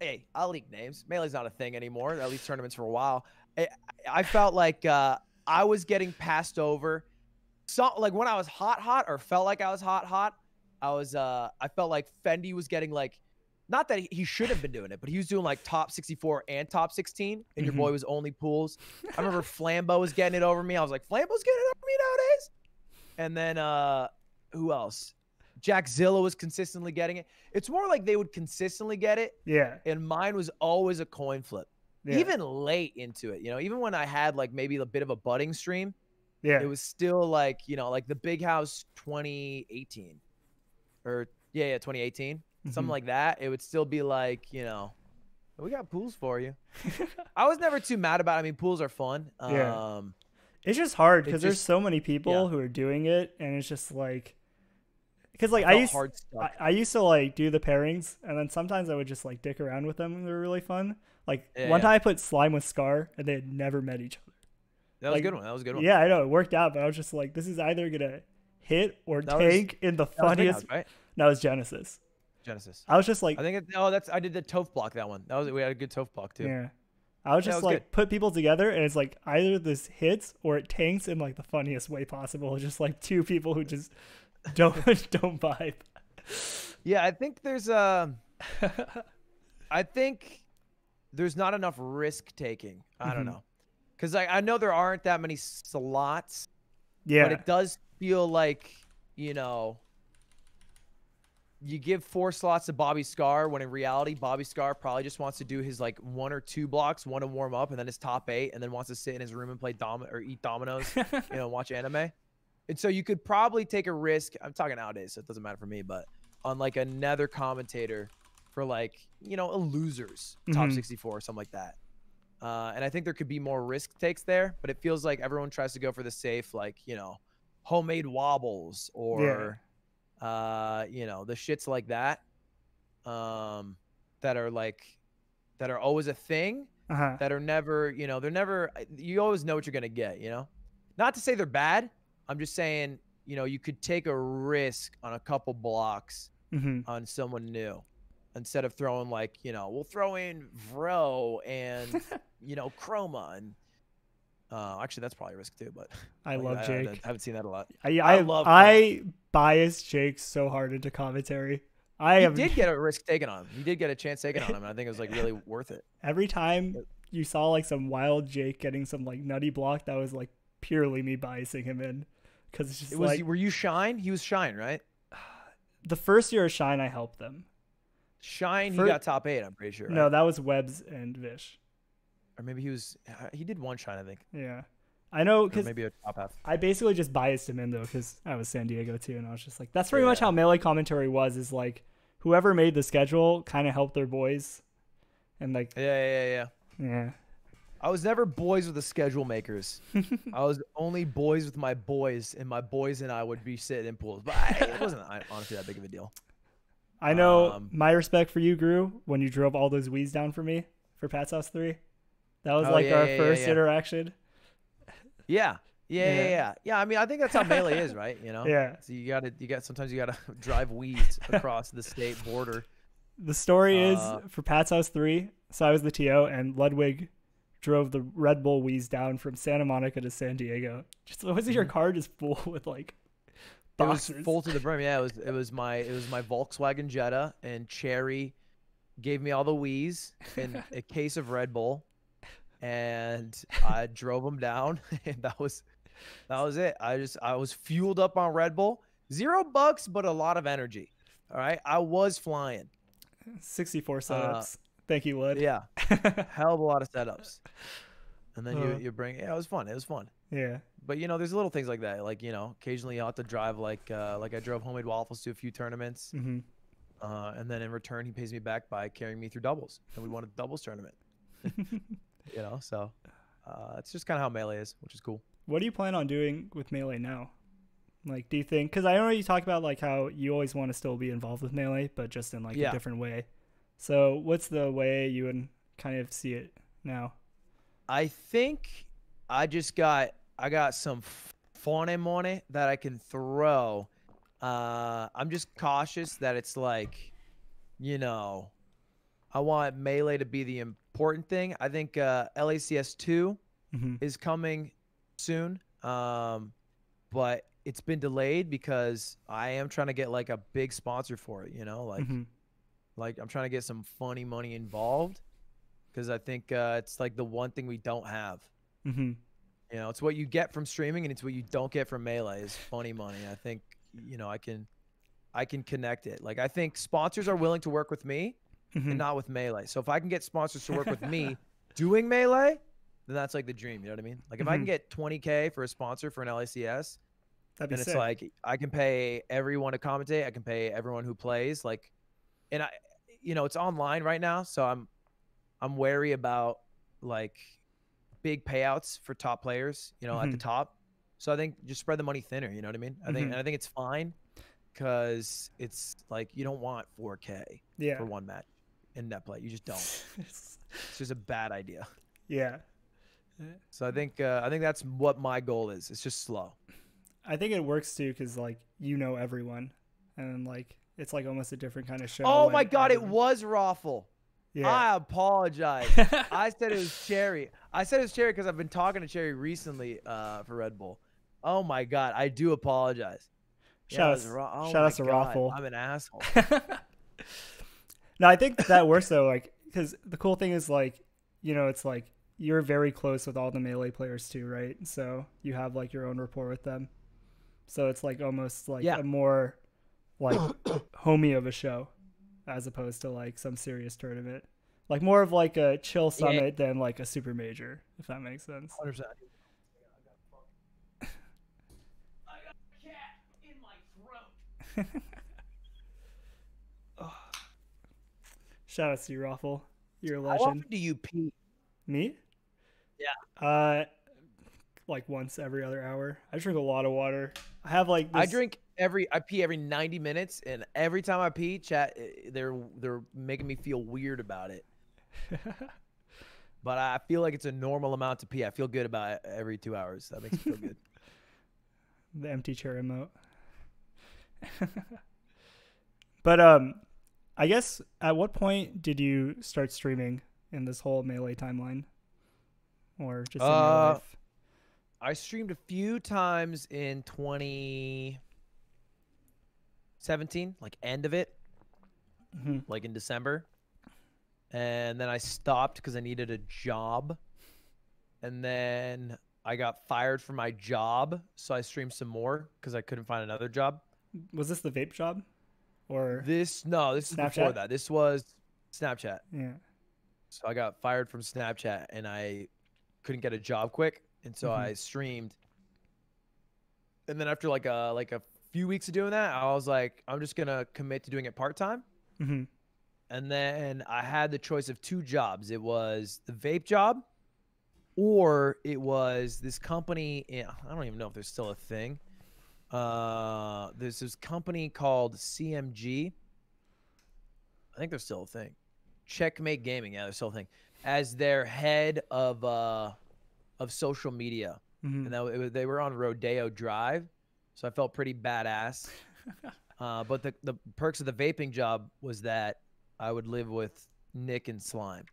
leak names. Melee's not a thing anymore. At least tournaments for a while. I felt like I was getting passed over. So like when I was hot or felt like I was hot, I was I felt like Fendi was getting like, not that he should have been doing it, but he was doing like top 64 and top 16, and your boy was only pools. I remember Flambeau was getting it over me. I was like, Flambeau's getting it over me nowadays. And then who else? Jack Zilla was consistently getting it. It's more like they would consistently get it. Yeah. And mine was always a coin flip. Yeah. Even late into it, you know, even when I had like maybe a bit of a budding stream. Yeah, it was still like, you know, like the Big House 2018 or 2018, something like that. It would still be like, you know, we got pools for you. I was never too mad about it. I mean, pools are fun. Yeah. It's just hard because there's so many people who are doing it. And it's just like, because like I used to like do the pairings, and then sometimes I would just like dick around with them, and they were really fun. Like one time I put Slime with Scar, and they had never met each other. That was like, a good one. That was a good one. Yeah, I know. It worked out, but I was just like, this is either going to hit or tank in the funniest. That was Genesis. Genesis. I was just like, I think it, oh, that's, I did the Toph block, that one. That was, we had a good Toph block too. Yeah. I was just like, put people together, and it's like either this hits or it tanks in like the funniest way possible. Just like two people who just don't vibe. Yeah, I think there's I think there's not enough risk taking. I don't know, because I know there aren't that many slots. Yeah, but it does feel like, you know, you give 4 slots to Bobby Scar when in reality Bobby Scar probably just wants to do his like 1 or 2 blocks, 1 to warm up, and then his top 8, and then wants to sit in his room and play eat dominoes, you know, watch anime. And so you could probably take a risk. I'm talking nowadays, so it doesn't matter for me, but on like another commentator for like, you know, a loser's top 64 or something like that. And I think there could be more risk takes there, but it feels like everyone tries to go for the safe, like, you know, homemade wobbles or. Yeah. You know, the shits like that, that are always a thing, that are never, you know, they're never, you always know what you're going to get, you know, not to say they're bad. I'm just saying, you know, you could take a risk on a couple blocks on someone new instead of throwing like, you know, we'll throw in Vro and, you know, Chroma and, actually that's probably a risk too, but I love Jake. I haven't seen that a lot. I bias Jake so hard into commentary. He did get a risk taken on him. He did get a chance taken on him, and I think it was like really worth it. Every time you saw like some wild Jake getting some like nutty block, that was like purely me biasing him in, because it's just it was, like, were you Shine? He was Shine, right? The first year of Shine, I helped them. Shine, he got top 8. I'm pretty sure. Right? No, that was Webbs and Vish. Or maybe he did one Shine, I think. Yeah. I know, because maybe a top half. I basically just biased him in, though, because I was San Diego, too, and I was just like, that's pretty much how Melee commentary was, is like, whoever made the schedule kind of helped their boys. And like... Yeah. I was never boys with the schedule makers. I was only boys with my boys, and my boys and I would be sitting in pools. But it wasn't honestly that big of a deal. I know my respect for you grew when you drove all those weeds down for me for Pat's House 3. That was our first interaction. Yeah. I mean, I think that's how Melee is, right? You know. Yeah. So sometimes you gotta drive weeds across the state border. The story is for Pat's House 3. So I was the TO, and Ludwig drove the Red Bull wheeze down from Santa Monica to San Diego. Just was it your car just full with like boxes? It was full to the brim. Yeah. It was my Volkswagen Jetta, and Cherry gave me all the wheeze and a case of Red Bull. And I drove them down, and that was it. I was fueled up on Red Bull, $0, but a lot of energy. All right. I was flying 64 setups. Thank you, Wood. Yeah. Hell of a lot of setups. And then it was fun. It was fun. Yeah. But you know, there's little things like that. Like, you know, occasionally you have to drive like I drove homemade waffles to a few tournaments. And then in return, he pays me back by carrying me through doubles, and we won a doubles tournament. You know, so it's just kind of how Melee is, which is cool. What do you plan on doing with Melee now? Like, do you think, because I know you talk about like how you always want to still be involved with Melee, but just in like a different way. So what's the way you would kind of see it now? I think I got some funny money that I can throw. I'm just cautious that it's like, you know, I want Melee to be the important thing. I think LACS2 is coming soon, but it's been delayed because I am trying to get like a big sponsor for it, you know, like I'm trying to get some funny money involved, because I think it's like the one thing we don't have. You know, it's what you get from streaming, and it's what you don't get from Melee is funny money. I think, you know, I can connect it. Like, I think sponsors are willing to work with me and not with Melee. So if I can get sponsors to work with me doing Melee, then that's like the dream. You know what I mean? Like, if I can get 20K for a sponsor for an LACS, then it's sick. Like, I can pay everyone to commentate. I can pay everyone who plays, like, and I, you know, it's online right now. So I'm wary about like big payouts for top players, you know, at the top. So I think just spread the money thinner. You know what I mean? I think it's fine, because it's like, you don't want 4K for one match. In that play, you just don't. It's just a bad idea. Yeah. So I think that's what my goal is. It's just slow. I think it works too, because like, you know, everyone, and like It's like almost a different kind of show. Oh my God, it was Raffle. Yeah. I apologize. I said it was Cherry. I said it was Cherry because I've been talking to Cherry recently for Red Bull. Oh my God, I do apologize. Shout out to Raffle. I'm an asshole. No, I think that works though, like, because the cool thing is, like, you know, it's like you're very close with all the Melee players too, right? So you have like your own rapport with them. So it's like almost like a more like homey of a show, as opposed to like some serious tournament, like more of like a chill summit than like a super major, if that makes sense. 100%. I got a cat in my throat. Oh. Shout out to you, Raffle. You're a legend. How often do you pee? Me? Yeah. Like once every other hour. I drink a lot of water. I have like this... I pee every 90 minutes, and every time I pee, chat, they're making me feel weird about it. But I feel like it's a normal amount to pee. I feel good about it every 2 hours. That makes me feel good. The empty chair emote. But I guess at what point did you start streaming in this whole Melee timeline, or just in your life? I streamed a few times in 2017, like end of it, like in December, and then I stopped because I needed a job, and then I got fired from my job, so I streamed some more because I couldn't find another job. Was this the vape job, or this? No, this is before that. This was Snapchat. Yeah. So I got fired from Snapchat and I couldn't get a job quick. And so I streamed. And then after like a few weeks of doing that, I was like, I'm just going to commit to doing it part-time. And then I had the choice of two jobs. It was the vape job, or it was this company. I don't even know if there's still a thing. There's this company called CMG. I think there's still a thing. Checkmate Gaming, yeah, there's still a thing, as their head of social media, and they were on Rodeo Drive, so I felt pretty badass. But the perks of the vaping job was that I would live with Nick and Slime.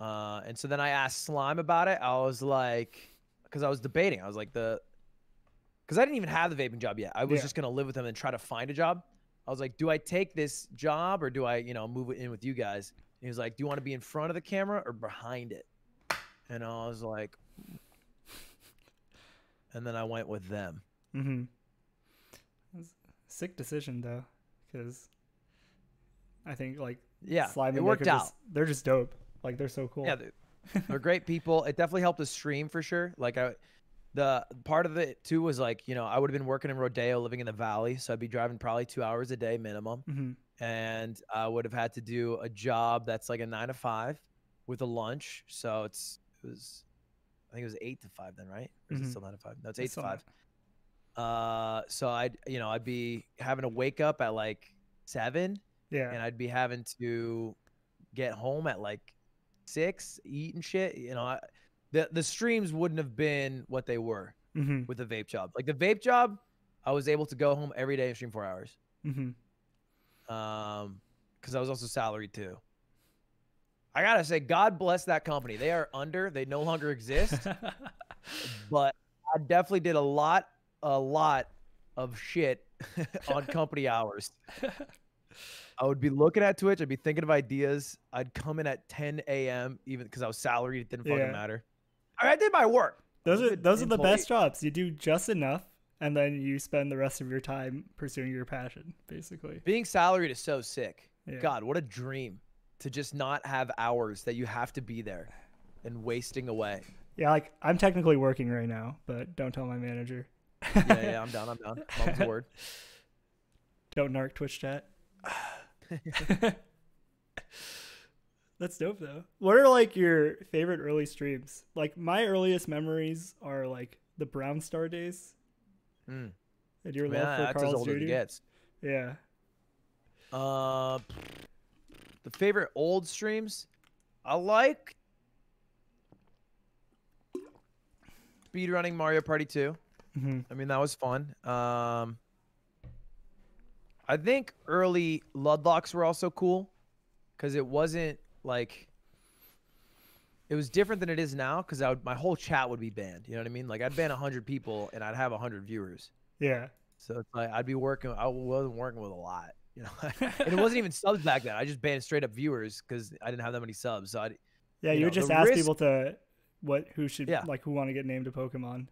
And so then I asked Slime about it. I was like, because I was debating, I was like because I didn't even have the vaping job yet. I was just gonna live with him and try to find a job. I was like, do I take this job or do I, you know, move in with you guys? And he was like, do you want to be in front of the camera or behind it? And I was like, and then I went with them. It was a sick decision though, because I think like, Slime and Nick worked out. They're just dope. Like they're so cool. Yeah, they're great people. It definitely helped us stream for sure. Like the part of it too was like, you know, I would have been working in Rodeo, living in the Valley. So I'd be driving probably 2 hours a day minimum. And I would have had to do a job that's like a 9 to 5 with a lunch. So I think it was 8 to 5 then, right? Or is it still 9 to 5? No, it's 8 to 5. So I'd be having to wake up at like 7. Yeah. And I'd be having to get home at like 6, eat and shit. You know, the streams wouldn't have been what they were with the vape job. Like the vape job, I was able to go home every day and stream 4 hours. Because I was also salaried too. I gotta say, God bless that company. They are under. They no longer exist. But I definitely did a lot of shit on company hours. I would be looking at Twitch. I'd be thinking of ideas. I'd come in at 10 a.m. even because I was salaried. It didn't fucking matter. I did my work. Those are the best jobs. You do just enough, and then you spend the rest of your time pursuing your passion, basically. Being salaried is so sick. Yeah. God, what a dream to just not have hours that you have to be there and wasting away. Yeah, like I'm technically working right now, but don't tell my manager. Yeah, I'm down. Mom's word. Don't narc Twitch chat. That's dope though. What are like your favorite early streams? Like my earliest memories are like the Brown Star days. And your love for Carl's Jr. gets. Yeah. The favorite old streams I like speedrunning Mario Party 2. I mean that was fun. I think early Ludlocks were also cool because it wasn't like, it was different than it is now because my whole chat would be banned. You know what I mean? Like I'd ban 100 people and I'd have 100 viewers. Yeah. So it's like I wasn't working with a lot. You know, and it wasn't even subs back then. I just banned straight up viewers because I didn't have that many subs. So yeah, you would just ask people to who want to get named to Pokemon.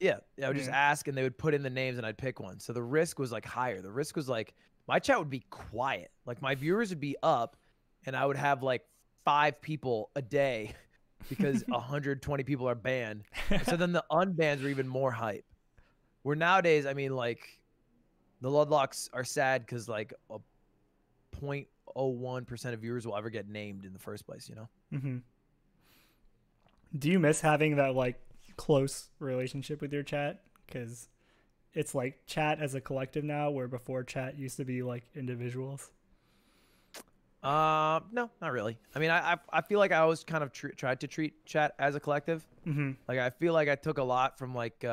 Yeah, I would just ask, and they would put in the names, and I'd pick one. So the risk was like higher. The risk was like my chat would be quiet, like my viewers would be up, and I would have like 5 people a day because 120 people are banned. So then the unbans are even more hype. Where nowadays, I mean, like, the Ludlocks are sad because like a 0.01% of viewers will ever get named in the first place, you know? Mm-hmm. Do you miss having that like close relationship with your chat? Because it's like chat as a collective now, where before chat used to be like individuals. No, not really. I mean, I feel like I always kind of tried to treat chat as a collective. Mm-hmm. Like I feel like I took a lot from like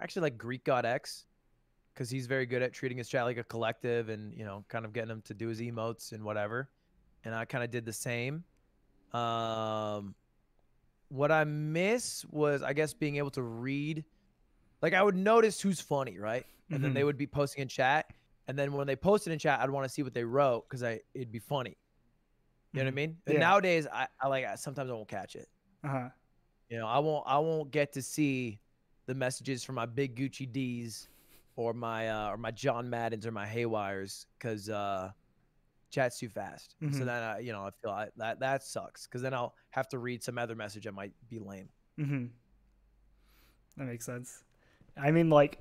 actually like Greek God X. Because he's very good at treating his chat like a collective and, you know, kind of getting him to do his emotes and whatever. And I kind of did the same. What I miss was, I guess, being able to read. Like, I would notice who's funny, right? And then they would be posting in chat. And then when they posted in chat, I'd want to see what they wrote because it'd be funny. You know what I mean? Yeah. And nowadays, sometimes I won't catch it. Uh-huh. You know, I won't get to see the messages from my big Gucci D's. Or my John Maddens or my Haywires, because chat's too fast. Mm-hmm. So then I feel that sucks, because then I'll have to read some other message that might be lame. Mm-hmm. That makes sense. I mean, like,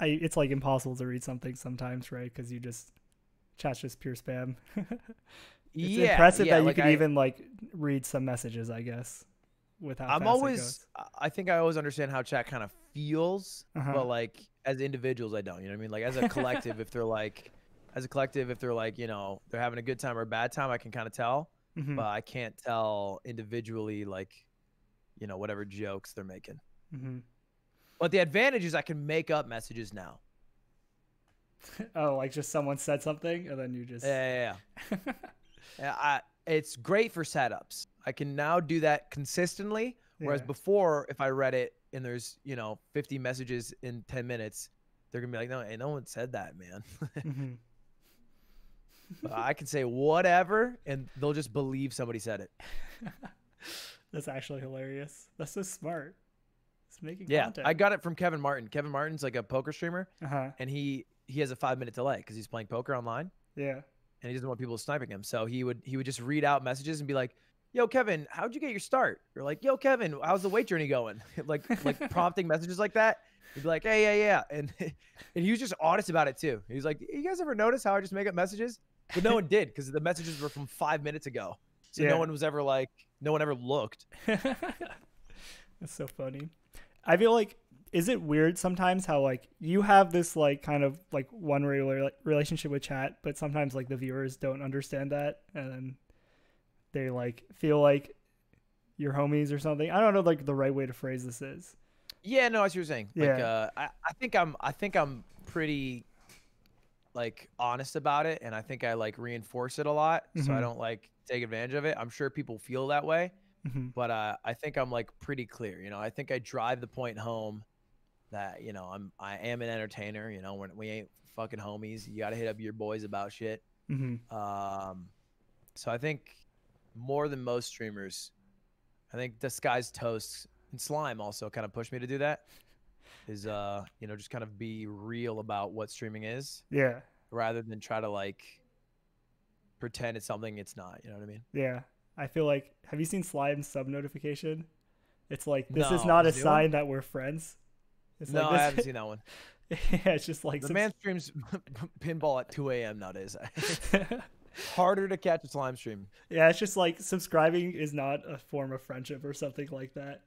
it's like impossible to read something sometimes, right? Because chat's just pure spam. It's impressive that like you can even like read some messages, I guess. With how I'm always, I think I always understand how chat kind of feels, but like as individuals, I don't. You know what I mean? Like as a collective, if they're like, you know, they're having a good time or a bad time, I can kind of tell, but I can't tell individually, like, you know, whatever jokes they're making. But the advantage is I can make up messages now. Oh, like just someone said something and then you just it's great for setups. I can now do that consistently, whereas before, if I read it and there's, you know, 50 messages in 10 minutes, they're going to be like, no, hey, no one said that, man. But I can say whatever, and they'll just believe somebody said it. That's actually hilarious. That's so smart. It's making content. I got it from Kevin Martin. Kevin Martin's like a poker streamer, and he has a 5-minute delay because he's playing poker online. Yeah. And he doesn't want people sniping him. So he would just read out messages and be like, yo, Kevin, how'd you get your start? You're like, yo, Kevin, how's the weight journey going? like prompting messages like that. He'd be like, hey, yeah. And he was just honest about it too. He was like, you guys ever notice how I just make up messages? But no one did, because the messages were from 5 minutes ago. So no one was ever like, no one ever looked. That's so funny. I feel like, is it weird sometimes how like you have this like kind of like one relationship with chat, but sometimes like the viewers don't understand that, and then they like feel like your homies or something. I don't know like the right way to phrase this is. Yeah, no, I see what you're saying. Yeah. Like, I think I'm pretty like honest about it, and I think I like reinforce it a lot, so I don't like take advantage of it. I'm sure people feel that way, but I think I'm like pretty clear. You know, I think I drive the point home that, you know, I am an entertainer. You know, we ain't fucking homies. You gotta hit up your boys about shit. So I think, more than most streamers, I think Disguised Toast and Slime also kind of pushed me to do that, is you know, just kind of be real about what streaming is, rather than try to like pretend it's something it's not. You know what I mean? Yeah. I feel like, have you seen Slime's sub notification? It's like, this is not a sign that we're friends. It's like, I haven't seen that one. Yeah, it's just like the man streams pinball at 2 AM nowadays. Harder to catch a Slime stream. Yeah, it's just like subscribing is not a form of friendship or something like that.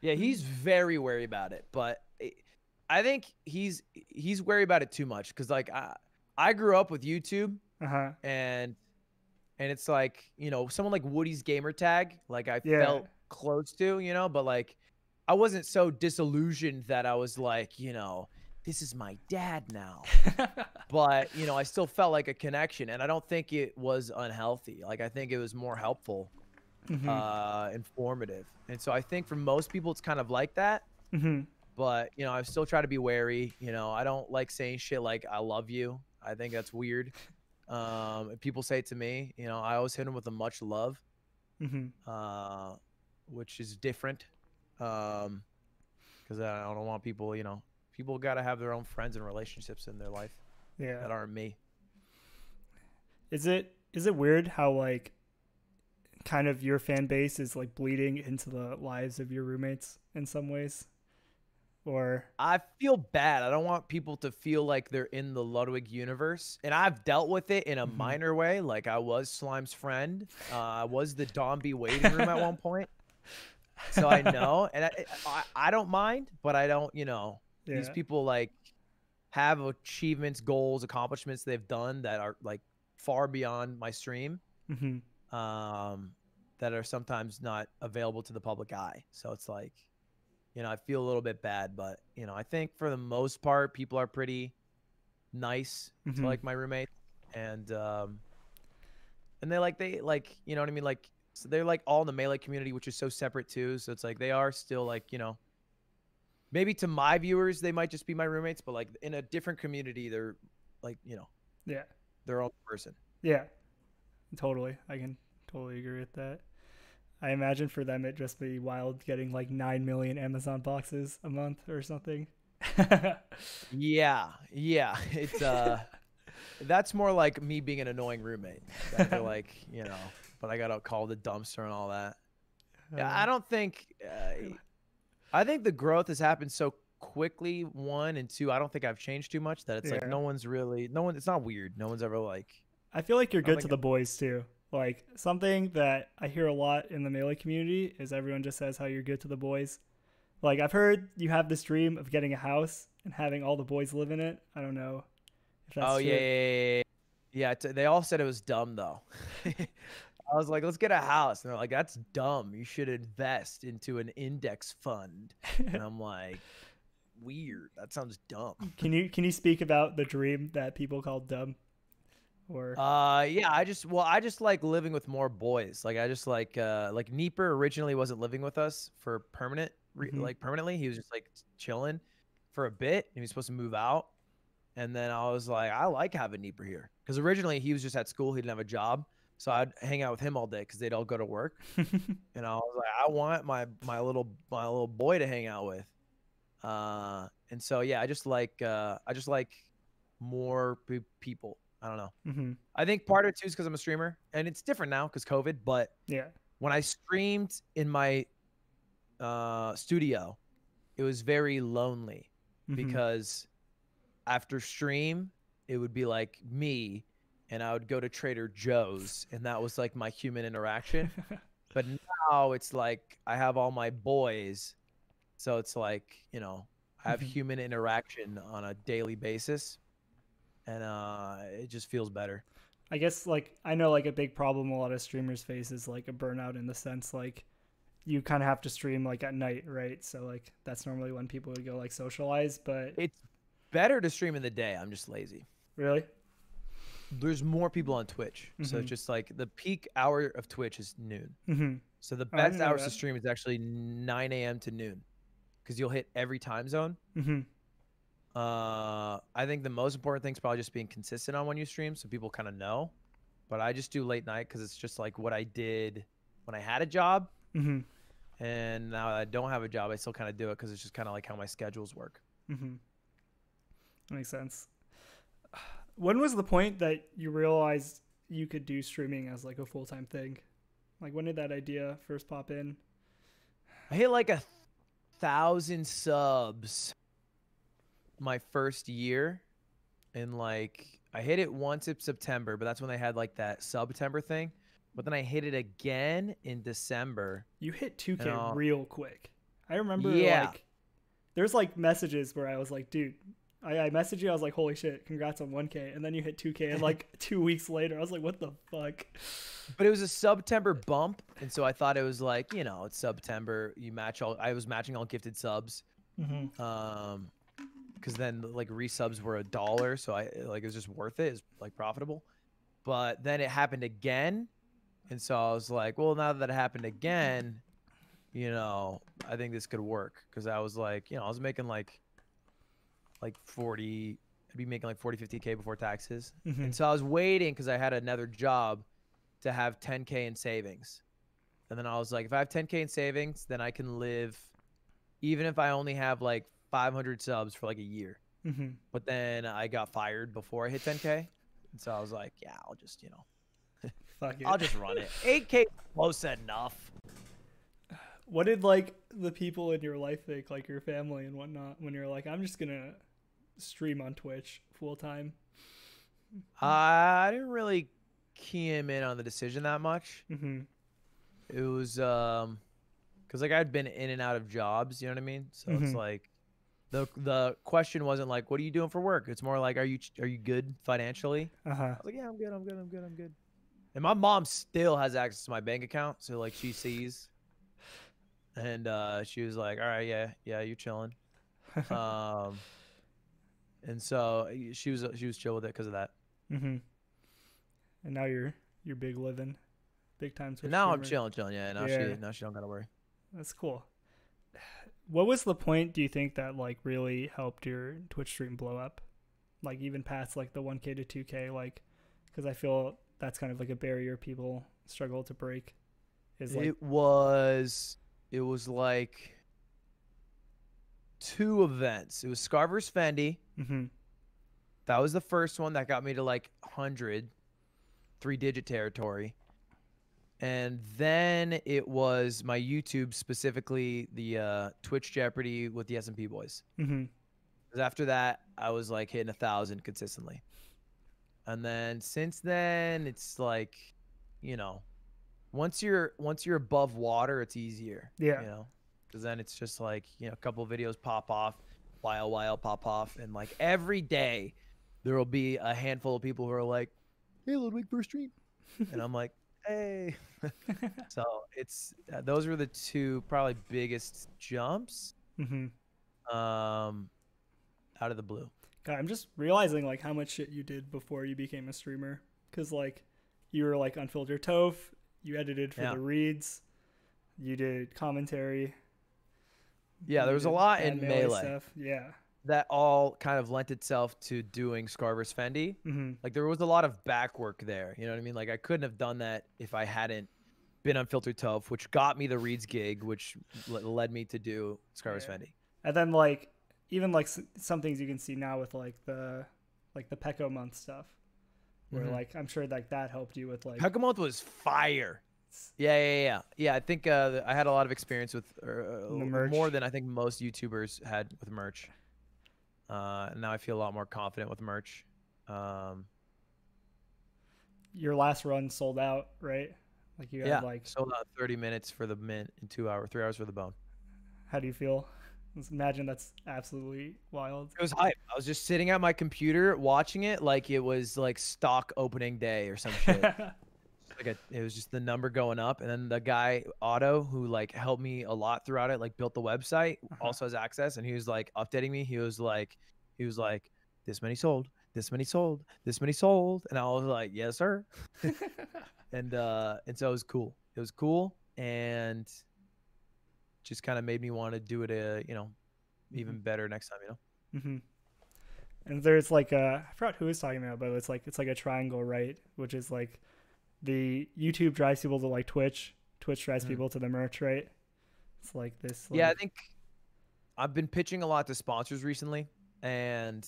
yeah, he's very wary about it, but I think he's wary about it too much, because like I grew up with YouTube, and it's like, you know, someone like Woody's Gamertag, like I felt close to, you know, but like I wasn't so disillusioned that I was like, you know, this is my dad now. But, you know, I still felt like a connection, and I don't think it was unhealthy. Like, I think it was more helpful, mm-hmm. Informative. And so I think for most people, it's kind of like that. Mm-hmm. But, you know, I still try to be wary. You know, I don't like saying shit like, I love you. I think that's weird. If people say it to me, you know, I always hit them with a much love, mm-hmm. Which is different. Because I don't want people, you know, people got to have their own friends and relationships in their life. Yeah. That aren't me. Is it weird how, like, kind of your fan base is like bleeding into the lives of your roommates in some ways? Or I feel bad. I don't want people to feel like they're in the Ludwig universe. And I've dealt with it in a mm-hmm. minor way. Like, I was Slime's friend. I was the Dombey waiting room at one point. So I know. And I don't mind, but I don't, you know, yeah. These people like have achievements, goals, accomplishments they've done that are like far beyond my stream. Mm-hmm. That are sometimes not available to the public eye. So it's like, you know, I feel a little bit bad, but, you know, I think for the most part, people are pretty nice mm-hmm. to, like, my roommate. And they, you know what I mean? Like, so they're, like, all in the Melee community, which is so separate, too. So it's, like, they are still, like, you know, maybe to my viewers, they might just be my roommates, but, like, in a different community, they're, like, you know. Yeah. Their own person. Yeah. Totally. I can totally agree with that. I imagine for them, it just be wild getting like 9 million Amazon boxes a month or something. Yeah. Yeah. It's, that's more like me being an annoying roommate. They're like, you know, but I got to call the dumpster and all that. Yeah, I don't think, I think the growth has happened so quickly. One, and two, I don't think I've changed too much that it's yeah. like, no one, it's not weird. No one's ever like, I feel like you're good to the boys too. Like, something that I hear a lot in the Melee community is everyone just says how you're good to the boys. Like, I've heard you have this dream of getting a house and having all the boys live in it. I don't know if that's true. Yeah, they all said it was dumb, though. I was like, let's get a house. And they're like, that's dumb. You should invest into an index fund. And I'm like, weird. That sounds dumb. Can you speak about the dream that people call dumb? Or yeah, I just like living with more boys. Like, I just like Neeper originally wasn't living with us for permanent, mm-hmm. like permanently. He was just like chilling for a bit, and he was supposed to move out. And then I was like, I like having Neeper here, because originally he was just at school. He didn't have a job, so I'd hang out with him all day because they'd all go to work. And I was like, I want my little boy to hang out with. And so yeah, I just like more people. I don't know. Mm-hmm. I think part of it too is because I'm a streamer, and it's different now because COVID. But yeah, when I streamed in my studio, it was very lonely, mm-hmm. because after stream, it would be like me, and I would go to Trader Joe's, and that was like my human interaction. But now it's like I have all my boys, so it's like, you know, I have mm-hmm. human interaction on a daily basis. And it just feels better. I guess, like, I know, like, a big problem a lot of streamers face is, like, a burnout in the sense, like, you kind of have to stream, like, at night, right? So, like, that's normally when people would go, like, socialize, but... It's better to stream in the day. I'm just lazy. Really? There's more people on Twitch. Mm-hmm. So, it's just, like, the peak hour of Twitch is noon. Mm-hmm. So, the best hours to stream is actually 9 a.m. to noon. Because you'll hit every time zone. Mm-hmm. I think the most important thing is probably just being consistent on when you stream, so people kind of know. But I just do late night because it's just like what I did when I had a job, mm-hmm. and now that I don't have a job, I still kind of do it because it's just kind of like how my schedules work. Mm-hmm. That makes sense. When was the point that you realized you could do streaming as like a full-time thing? Like, when did that idea first pop in? I hit like 1,000 subs my first year, and like I hit it once in September, but that's when they had like that September thing. But then I hit it again in December. You hit 2K real quick. I remember, yeah. Like, there's like messages where I was like, dude, I messaged you. I was like, holy shit, congrats on 1K. And then you hit 2K, and like 2 weeks later, I was like, what the fuck? But it was a September bump, and so I thought it was like, you know, it's September. You match all. I was matching all gifted subs. Mm-hmm. because then like resubs were $1, so I like it was just worth it. It's like profitable. But then it happened again, and so I was like, well, now that it happened again, you know, I think this could work, because I was like, you know, I was making like 40, I'd be making like 40, 50K before taxes. Mm-hmm. And so I was waiting, because I had another job, to have 10K in savings. And then I was like, if I have 10K in savings, then I can live, even if I only have like 500 subs for like a year. Mm-hmm. But then I got fired before I hit 10K. And so I was like, yeah, I'll just, you know, fuck it. I'll just run it. 8K close enough. What did like the people in your life think, like your family and whatnot, when you're like, I'm just going to stream on Twitch full time? I didn't really key him in on the decision that much. Mm-hmm. It was, cause like I'd been in and out of jobs, you know what I mean? So mm-hmm. it's like, the question wasn't like, what are you doing for work? It's more like, are you good financially? Uh-huh. I was like, yeah, I'm good. And my mom still has access to my bank account. So like she sees, and she was like, all right, yeah, you're chilling. And so she was chill with it because of that. Mm-hmm. And now you're big living, big time. And now I'm chilling. Yeah. Now she don't gotta worry. That's cool. What was the point, do you think, that like really helped your Twitch stream blow up? Like even past like the 1K to 2K, like, because I feel that's kind of like a barrier people struggle to break. Is like, it was like two events. It was Scar vs. Fendi. Mm-hmm. That was the first one that got me to like 100, 3-digit territory. And then it was my YouTube, specifically the Twitch Jeopardy with the S&P boys. Mm-hmm. 'Cause after that, I was like hitting 1,000 consistently. And then since then, it's like, you know, once you're above water, it's easier. Yeah. You know, 'cause then it's just like, you know, a couple of videos pop off, while pop off, and like every day there will be a handful of people who are like, "Hey, Ludwig, first stream," and I'm like, hey. So it's those were the two probably biggest jumps. Mm-hmm. Out of the blue. God, I'm just realizing like how much shit you did before you became a streamer, because like you were like Unfiltered Toph, you edited for the reads, you did commentary. Yeah, there was a lot in melee stuff. Yeah, that all kind of lent itself to doing Scar vs. Fendi. Mm-hmm. Like there was a lot of back work there. You know what I mean? Like I couldn't have done that if I hadn't been Unfiltered Toph, which got me the reads gig, which led me to do Scar vs. Fendi. And then like, even like some things you can see now with like the Pecco month stuff, where mm-hmm. like, I'm sure like that helped you with like. Pecco month was fire. Yeah. I think I had a lot of experience with more than I think most YouTubers had with merch. Now I feel a lot more confident with merch. Your last run sold out, right? Like you had like sold out 30 minutes for the mint and 3 hours for the bone. How do you feel? Let's imagine that's absolutely wild. It was hype. I was just sitting at my computer watching it like it was like stock opening day or some shit. It was just the number going up, and then the guy Otto, who like helped me a lot throughout it, like built the website, also has access, and he was like updating me. He was like, this many sold, and I was like, yes sir. and so it was cool. And just kind of made me want to do it, you know, even better next time, you know. Mm-hmm. And there's like I forgot who was talking about, but it's like a triangle, right? Which is like, the YouTube drives people to like Twitch drives people to the merch, right? It's like this. Like... Yeah, I think I've been pitching a lot to sponsors recently, and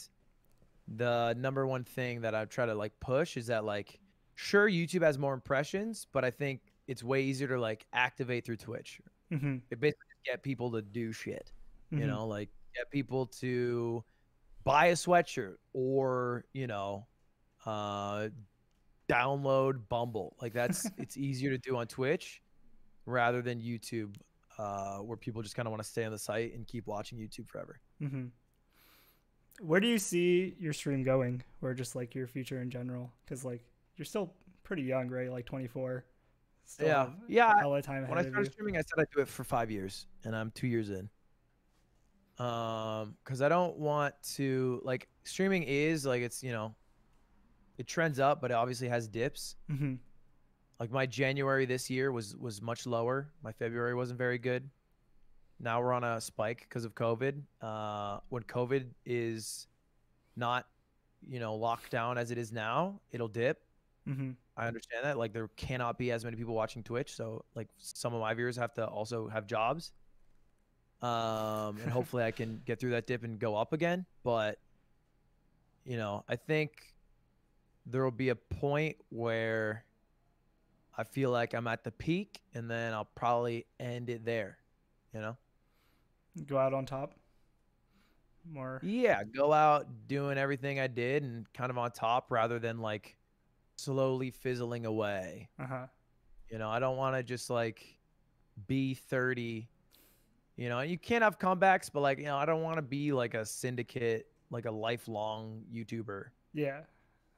the number one thing that I try to like push is that like, sure, YouTube has more impressions, but I think it's way easier to like activate through Twitch. Mm-hmm. It basically get people to do shit, you know, like get people to buy a sweatshirt or, you know, download Bumble. Like that's it's easier to do on Twitch rather than YouTube, where people just kind of want to stay on the site and keep watching YouTube forever. Mm-hmm. Where do you see your stream going, or just like your future in general? Because like you're still pretty young, right? Like 24. Still yeah. All the time. When I started streaming, I said I'd do it for 5 years, and I'm 2 years in. because I don't want to, like, streaming is like, it's, you know, it trends up, but it obviously has dips. Mm-hmm. Like my January this year was much lower. My February wasn't very good. Now we're on a spike because of COVID. When COVID is not, you know, locked down as it is now, it'll dip. Mm-hmm. I understand that. Like, there cannot be as many people watching Twitch, so like some of my viewers have to also have jobs. And hopefully I can get through that dip and go up again. But, you know, I think there will be a point where I feel like I'm at the peak, and then I'll probably end it there, you know? Go out on top more. Yeah, go out doing everything I did and kind of on top, rather than like slowly fizzling away. Uh-huh. You know, I don't want to just like be 30. You know, you can't have comebacks, but like, you know, I don't want to be like a syndicate, like a lifelong YouTuber. Yeah.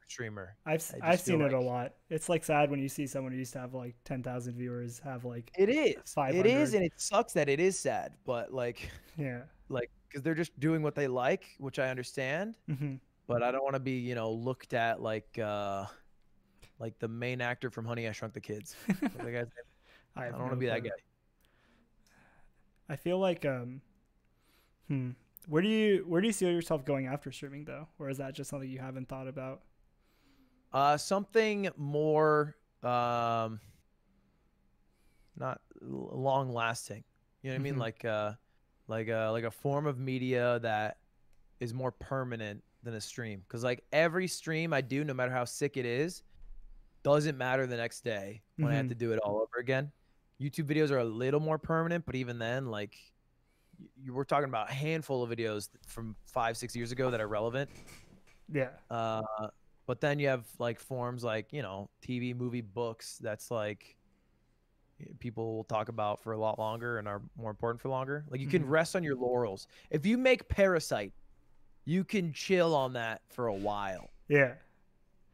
Streamer. I've seen it a lot. It's like sad when you see someone who used to have like 10,000 viewers have like 500. It is, and it sucks that it is sad, but like, yeah, like, because they're just doing what they like, which I understand. Mm-hmm. But I don't want to be, you know, looked at like the main actor from Honey I Shrunk the Kids. The guy's name. I don't want to be that guy. I feel like, where do you see yourself going after streaming though? Or is that just something you haven't thought about? Something more, not long lasting, you know what I mean? Like a form of media that is more permanent than a stream. 'Cause like every stream I do, no matter how sick it is, doesn't matter the next day when I have to do it all over again. YouTube videos are a little more permanent, but even then, like, you were talking about a handful of videos from 5-6 years ago that are relevant. Yeah. But then you have like forms like, you know, TV, movie, books. That's like people will talk about for a lot longer and are more important for longer. Like, you can rest on your laurels. If you make Parasite, you can chill on that for a while. Yeah.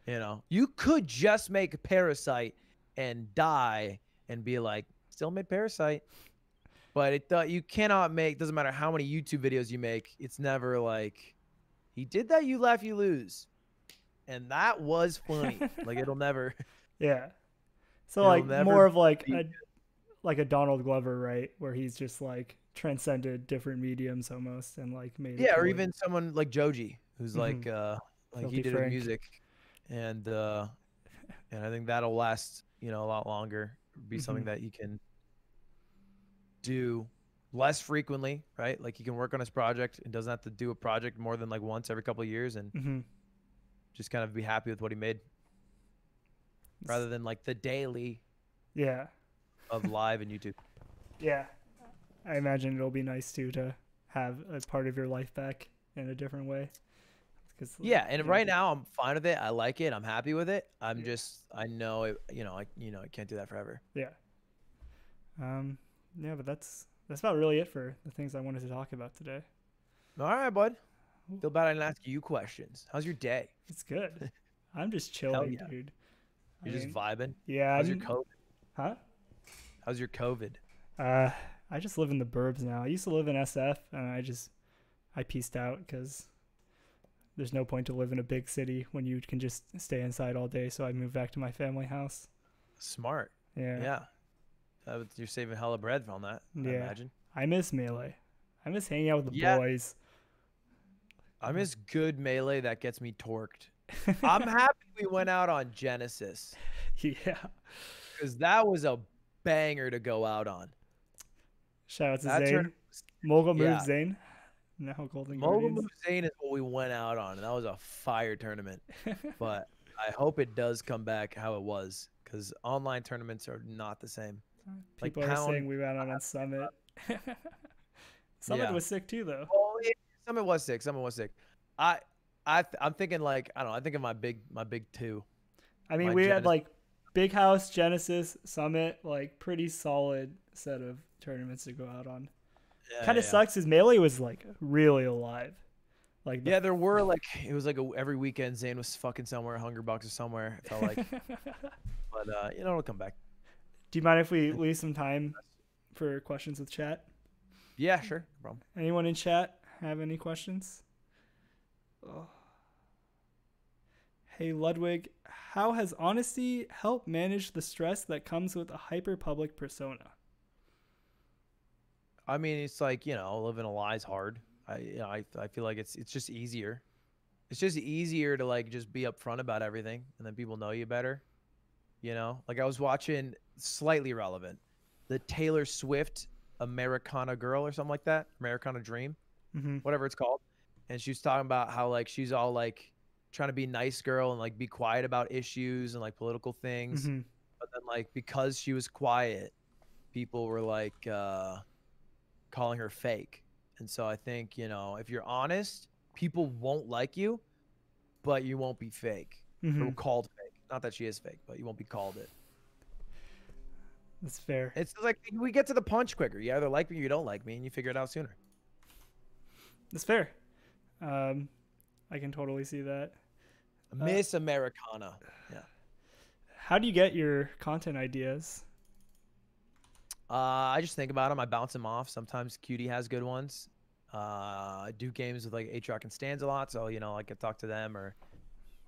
You know, you could just make Parasite and die and be like, still made Parasite. But you cannot make, doesn't matter how many YouTube videos you make, it's never like, he did that, you laugh, you lose. And that was funny. Like, it'll never. Yeah. So like more of like a Donald Glover, right? Where he's just like transcended different mediums almost and like made. Yeah. Or even someone like Joji, who's like he did his music. And I think that'll last, you know, a lot longer. Be something that you can do less frequently, right? Like, you can work on his project and doesn't have to do a project more than like once every couple of years, and just kind of be happy with what he made, rather than like the daily of live and YouTube. Yeah, I imagine it'll be nice too to have a part of your life back in a different way. Yeah, and right now I'm fine with it. I like it. I'm happy with it. I'm just, I know it, you know, I can't do that forever. Yeah. Yeah, but that's about really it for the things I wanted to talk about today. All right, bud. Feel bad I didn't ask you questions. How's your day? It's good. I'm just chilling, dude. You're just vibing. Yeah. How's your COVID? Huh? How's your COVID? I just live in the burbs now. I used to live in SF, and I peaced out because there's no point to live in a big city when you can just stay inside all day. So I moved back to my family house. Smart. Yeah. Yeah. You're saving hella bread on that. Yeah. I imagine. I miss Melee. I miss hanging out with the boys. I miss good Melee that gets me torqued. I'm happy we went out on Genesis. Yeah. Because that was a banger to go out on. Shout out to Zane. Mogul moved Zane. No, Mogul Move Zane is what we went out on, and that was a fire tournament. But I hope it does come back how it was, because online tournaments are not the same. People like are saying we went out on Summit. Summit was sick too, though. Oh, yeah. Summit was sick. I'm thinking like, I don't know. I think of my big two. I mean, we had like Big House, Genesis, Summit, like pretty solid set of tournaments to go out on. Yeah, kind of sucks is Melee was like really alive. Like there were like, it was like every weekend Zane was fucking somewhere, Hungerbox or somewhere. It felt like, but you know, it'll come back. Do you mind if we leave some time for questions with chat? Yeah, sure. No problem. Anyone in chat? have any questions? Oh. Hey, Ludwig, how has honesty helped manage the stress that comes with a hyper-public persona? I mean, it's like, you know, living a lie is hard. I feel like it's just easier. It's just easier to like just be upfront about everything, and then people know you better. You know, like I was watching Slightly Relevant, the Taylor Swift Americana Girl or something like that, Americana Dream, whatever it's called. And she was talking about how like she's all like trying to be nice girl and like be quiet about issues and like political things. But then like because she was quiet, people were like calling her fake. And so I think, you know, if you're honest, people won't like you, but you won't be fake or called fake. Not that she is fake, but you won't be called it. That's fair. It's like we get to the punch quicker. You either like me or you don't like me, and you figure it out sooner. That's fair. I can totally see that. Miss Americana. Yeah. How do you get your content ideas? I just think about them. I bounce them off. Sometimes Cutie has good ones. I do games with like H-Rock and Stans a lot, so you know, like I talk to them, or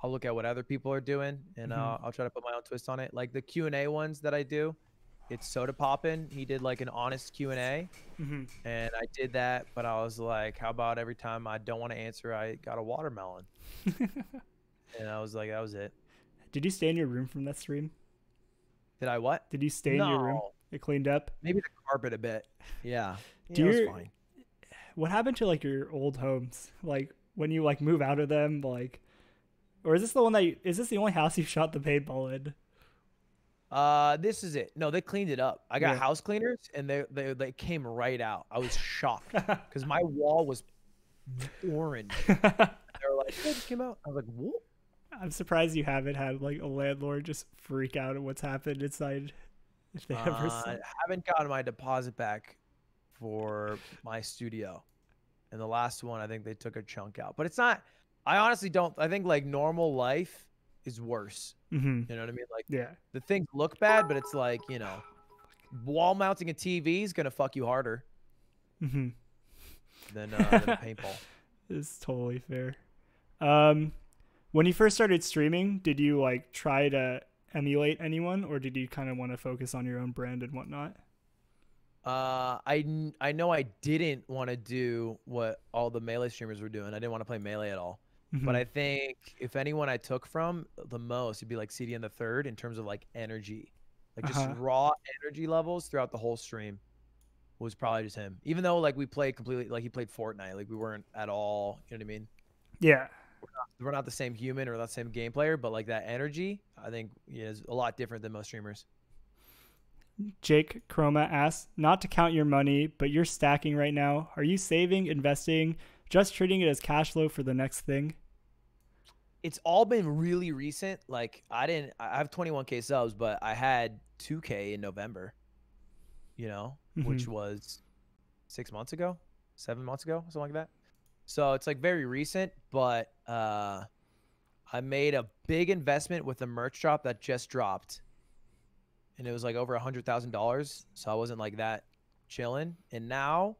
I'll look at what other people are doing, and I'll try to put my own twist on it. Like the Q&A ones that I do, it's Soda Poppin'. He did like an honest Q&A, and I did that, but I was like, how about every time I don't want to answer, I got a watermelon? And I was like, that was it. Did you stay in your room from that stream? Did I what? Did you stay in your room? It cleaned up? Maybe the carpet a bit. Yeah. It was fine. What happened to like your old homes? Like when you like move out of them, like... Or is this the one that you, is this the only house you shot the paintball in? This is it. No, they cleaned it up. I got house cleaners, and they came right out. I was shocked because my wall was orange. They were like, "It just came out." I was like, "What?" I'm surprised you haven't had like a landlord just freak out at what's happened inside. If they ever, I haven't gotten my deposit back for my studio, and the last one I think they took a chunk out, but it's not. I honestly don't. I think like normal life is worse. You know what I mean? Like the things look bad, but it's like, you know, wall mounting a TV is going to fuck you harder than a paintball. It's totally fair. When you first started streaming, did you like try to emulate anyone, or did you kind of want to focus on your own brand and whatnot? I know I didn't want to do what all the Melee streamers were doing. I didn't want to play Melee at all. But I think if anyone I took from the most, it'd be like CDN the Third in terms of like energy, like just raw energy levels throughout the whole stream was probably just him. Even though like we played completely, like he played Fortnite, like we weren't at all, you know what I mean? Yeah. We're not the same human or the same game player, but like that energy, I think is a lot different than most streamers. Jake Chroma asks, not to count your money, but you're stacking right now. Are you saving, investing, just treating it as cash flow for the next thing? It's all been really recent. Like I have 21K subs, but I had 2K in November, you know, which was 6 months ago, 7 months ago, something like that. So it's like very recent, but I made a big investment with the merch drop that just dropped. And it was like over $100,000, so I wasn't like that chilling. And now,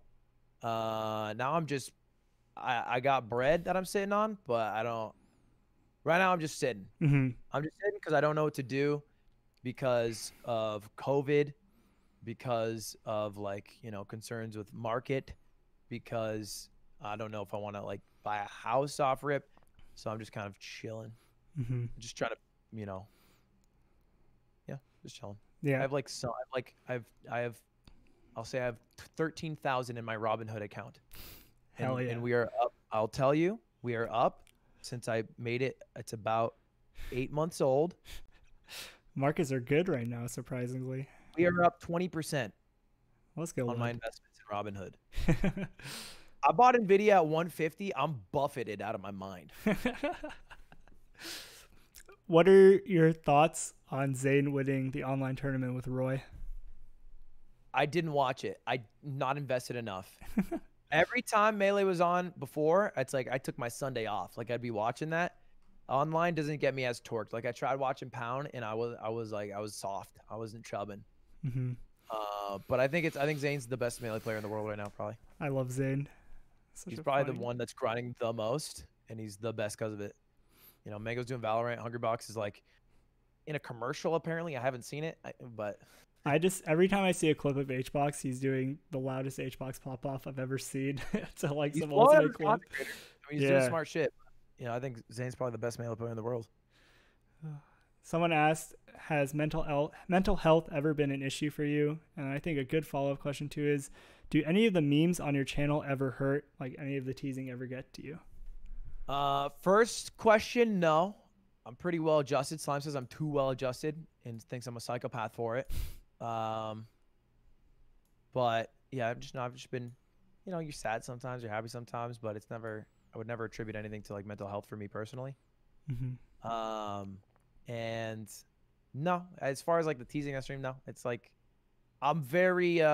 I'm just, I got bread that I'm sitting on, but I don't. Right now, I'm just sitting. I'm just sitting because I don't know what to do, because of COVID, because of like concerns with market, because I don't know if I want to like buy a house off rip. So I'm just kind of chilling, just trying to just chilling. Yeah, I have like I'll say I have 13,000 in my Robinhood account. Hell and, yeah. And we are up. I'll tell you, we are up since I made it. It's about 8 months old. Markets are good right now, surprisingly. We are up 20%. Let's go on my investments in Robinhood. I bought Nvidia at 150. I'm buffeted out of my mind. What are your thoughts on Zayn winning the online tournament with Roy? I didn't watch it. I'm not invested enough. Every time Melee was on before, it's like I took my Sunday off. Like I'd be watching that. Online doesn't get me as torqued. Like I tried watching Pound, and I was soft. I wasn't chubbing. But I think Zayn's the best Melee player in the world right now, probably. I love Zayn. He's probably the one that's grinding the most, and he's the best because of it. You know, Mango's doing Valorant. Hungrybox is like in a commercial, apparently. I haven't seen it, but I just, every time I see a clip of HBox, he's doing the loudest HBox pop off I've ever seen. To like some ultimate clip. I mean, he's doing smart shit. You know, I think Zane's probably the best male player in the world. Someone asked, has mental health ever been an issue for you? And I think a good follow-up question too is, do any of the memes on your channel ever hurt? Like, any of the teasing ever get to you? First question, no. I'm pretty well adjusted. Slime says I'm too well adjusted and thinks I'm a psychopath for it. But yeah, I've just been, you know, you're sad sometimes, you're happy sometimes, but it's never, I would never attribute anything to like mental health for me personally. Mm-hmm. And no, as far as like the teasing I stream, no, it's like, I'm very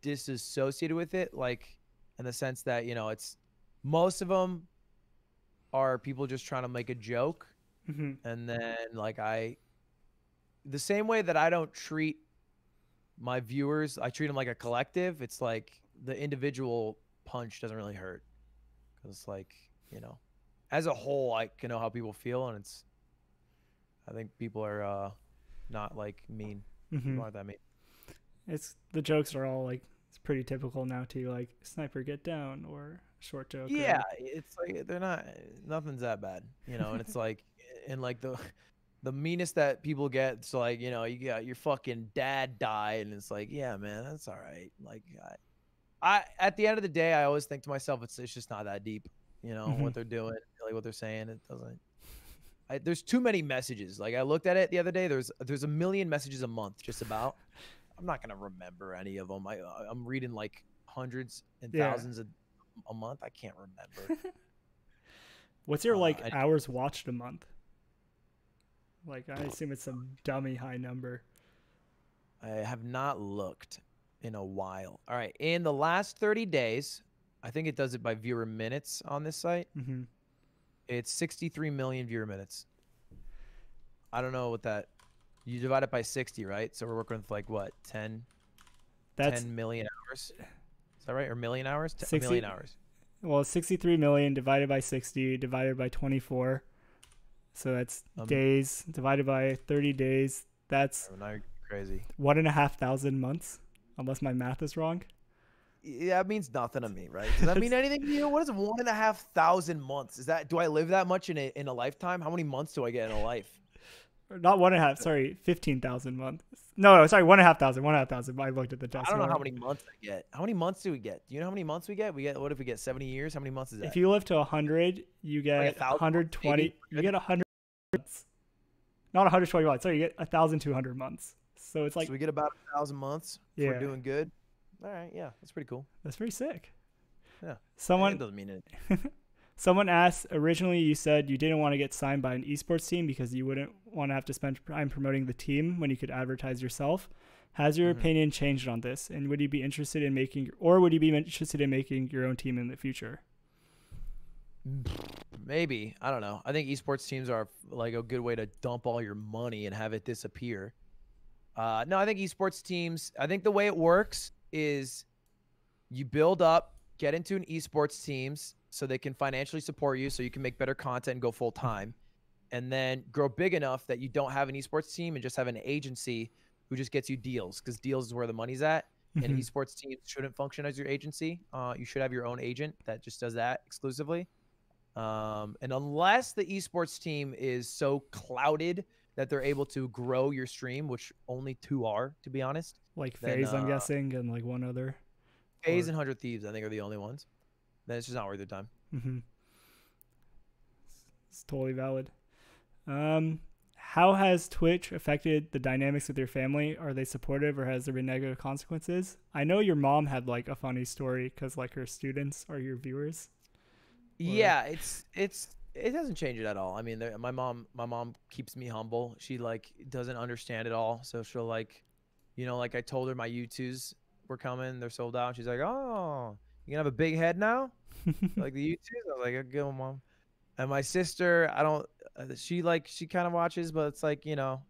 disassociated with it. Like in the sense that, you know, it's most of them are people just trying to make a joke. Mm-hmm. And then like the same way that I don't treat my viewers, I treat them like a collective. It's like the individual punch doesn't really hurt. Cause it's like, you know, as a whole, I can know how people feel. And it's, I think people are not like mean. Mm-hmm. Not that mean. It's, the jokes are all like, it's pretty typical now too. Like sniper get down or short joke. Yeah. Or... it's like, they're not, nothing's that bad, you know? And it's like, and like the meanest that people get, it's like, you know, you got your fucking dad died, and it's like, yeah, man, that's all right. Like, I at the end of the day, I always think to myself, it's just not that deep, you know. Mm-hmm. What they're doing, like what they're saying, it doesn't. There's too many messages. Like I looked at it the other day. There's a million messages a month, just about. I'm not gonna remember any of them. I'm reading like hundreds and thousands a month. I can't remember. What's your like hours watched a month? Like, I assume it's some dummy high number. I have not looked in a while. All right. In the last 30 days, I think it does it by viewer minutes on this site. Mm-hmm. It's 63 million viewer minutes. I don't know what that... You divide it by 60, right? So we're working with like, what, 10 million hours? Is that right? Or million hours? 60, million hours. Well, 63 million divided by 60 divided by 24. So that's days divided by 30 days. That's crazy. 1,500 months, unless my math is wrong. Yeah, that means nothing to me, right? Does that mean anything to you? What is 1,500 months? Is that, do I live that much in a lifetime? How many months do I get in a life? Not 1.5. Sorry, 15,000 months. No, sorry, 1,500. 1,500. I looked at the test. I don't know how many months I get. How many months do we get? Do you know how many months we get? We get, what if we get 70 years? How many months is that? If you live to 100, you get 120. Maybe. You get 100 months. Not 120 months. Sorry, you get 1,200 months. So it's like, so we get about 1,000 months. Yeah, we're doing good. All right, yeah, that's pretty cool. That's pretty sick. Yeah, someone, it doesn't mean anything. Someone asked, originally you said you didn't want to get signed by an esports team because you wouldn't want to have to spend time promoting the team when you could advertise yourself. Has your opinion changed on this? And would you be interested in making, or would you be interested in making your own team in the future? Maybe. I don't know. I think esports teams are like a good way to dump all your money and have it disappear. No, I think esports teams, I think the way it works is you build up, get into an esports teams, so they can financially support you, so you can make better content and go full time, and then grow big enough that you don't have an esports team and just have an agency who just gets you deals, because deals is where the money's at. Mm-hmm. And esports teams shouldn't function as your agency. You should have your own agent that just does that exclusively. And unless the esports team is so clouded that they're able to grow your stream, which only two are, to be honest. Like FaZe, I'm guessing, and like one other. FaZe and 100 Thieves, I think, are the only ones. Then it's just not worth your time. Mm-hmm. It's totally valid. How has Twitch affected the dynamics with your family? Are they supportive, or has there been negative consequences? I know your mom had like a funny story because like her students are your viewers. Yeah, it doesn't change it at all. I mean, my mom keeps me humble. She like doesn't understand it all, so she'll like, you know, like I told her my U2s were coming, they're sold out. She's like, oh. You gonna have a big head now, like the YouTubes. I was like, "Good one, mom." And my sister, I don't. She kind of watches, but it's like, you know,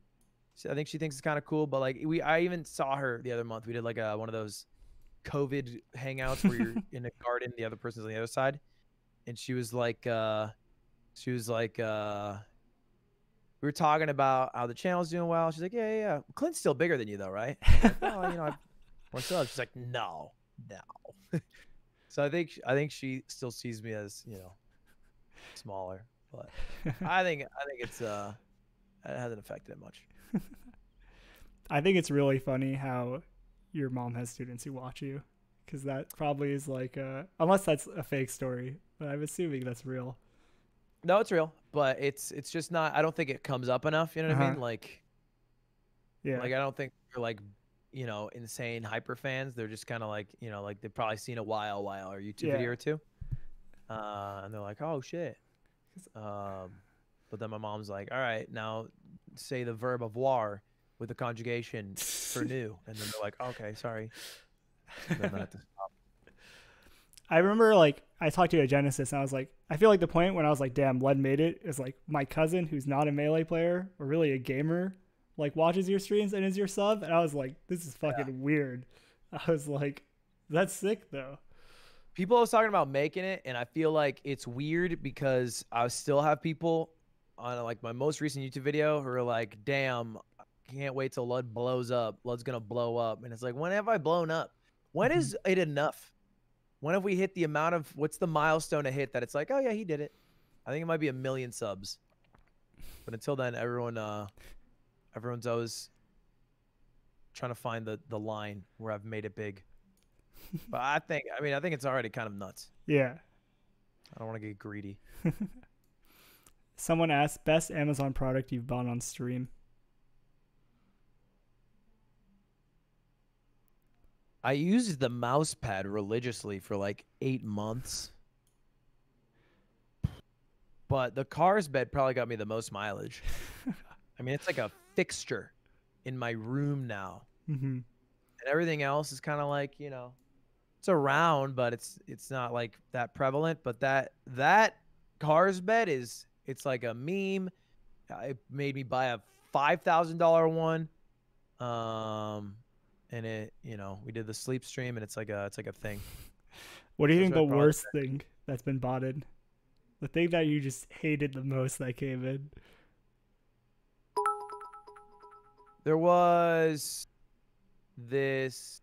I think she thinks it's kind of cool. But like I even saw her the other month. We did like one of those COVID hangouts where you're in a garden, the other person's on the other side. And she was like, we were talking about how the channel's doing well. She's like, yeah. Clint's still bigger than you though, right? Like, well, you know, what's up? She's like, no. So I think she still sees me as, you know, smaller, but I think it's it hasn't affected it much. I think it's really funny how your mom has students who watch you, because that probably is like unless that's a fake story, but I'm assuming that's real. No, it's real, but it's just not. I don't think it comes up enough. You know what I mean? Like, yeah, like I don't think they're like, you know, insane hyper fans. They're just kind of like, you know, like they've probably seen a while or YouTube video or two, and they're like, oh shit. But then my mom's like, all right, now say the verb avoir with the conjugation for new, and then they're like, okay, sorry. I remember, like, I talked to you at Genesis, and I was like, I feel like the point when I was like, damn, Len made it, is like my cousin who's not a Melee player or really a gamer, like, watches your streams and is your sub, and I was like, this is fucking weird. I was like, that's sick though. People was talking about making it, and I feel like it's weird because I still have people on like my most recent YouTube video who are like, damn, I can't wait till Lud blows up. Lud's gonna blow up. And it's like, when have I blown up? When is it enough? When have we hit the amount of, what's the milestone to hit that it's like, oh yeah, he did it? I think it might be 1 million subs. But until then, everyone's always trying to find the line where I've made it big. But I think it's already kind of nuts. Yeah. I don't want to get greedy. Someone asked, best Amazon product you've bought on stream. I used the mouse pad religiously for like 8 months. But the car's bed probably got me the most mileage. I mean, it's like a fixture in my room now. Mm-hmm. And everything else is kind of like, you know, it's around, but it's not like that prevalent. But that Cars bet is, it's like a meme. It made me buy a $5,000 one, and it, you know, we did the sleep stream, and it's like a thing. What do you think the worst thing that's been botted? The thing that you just hated the most that came in. There was this.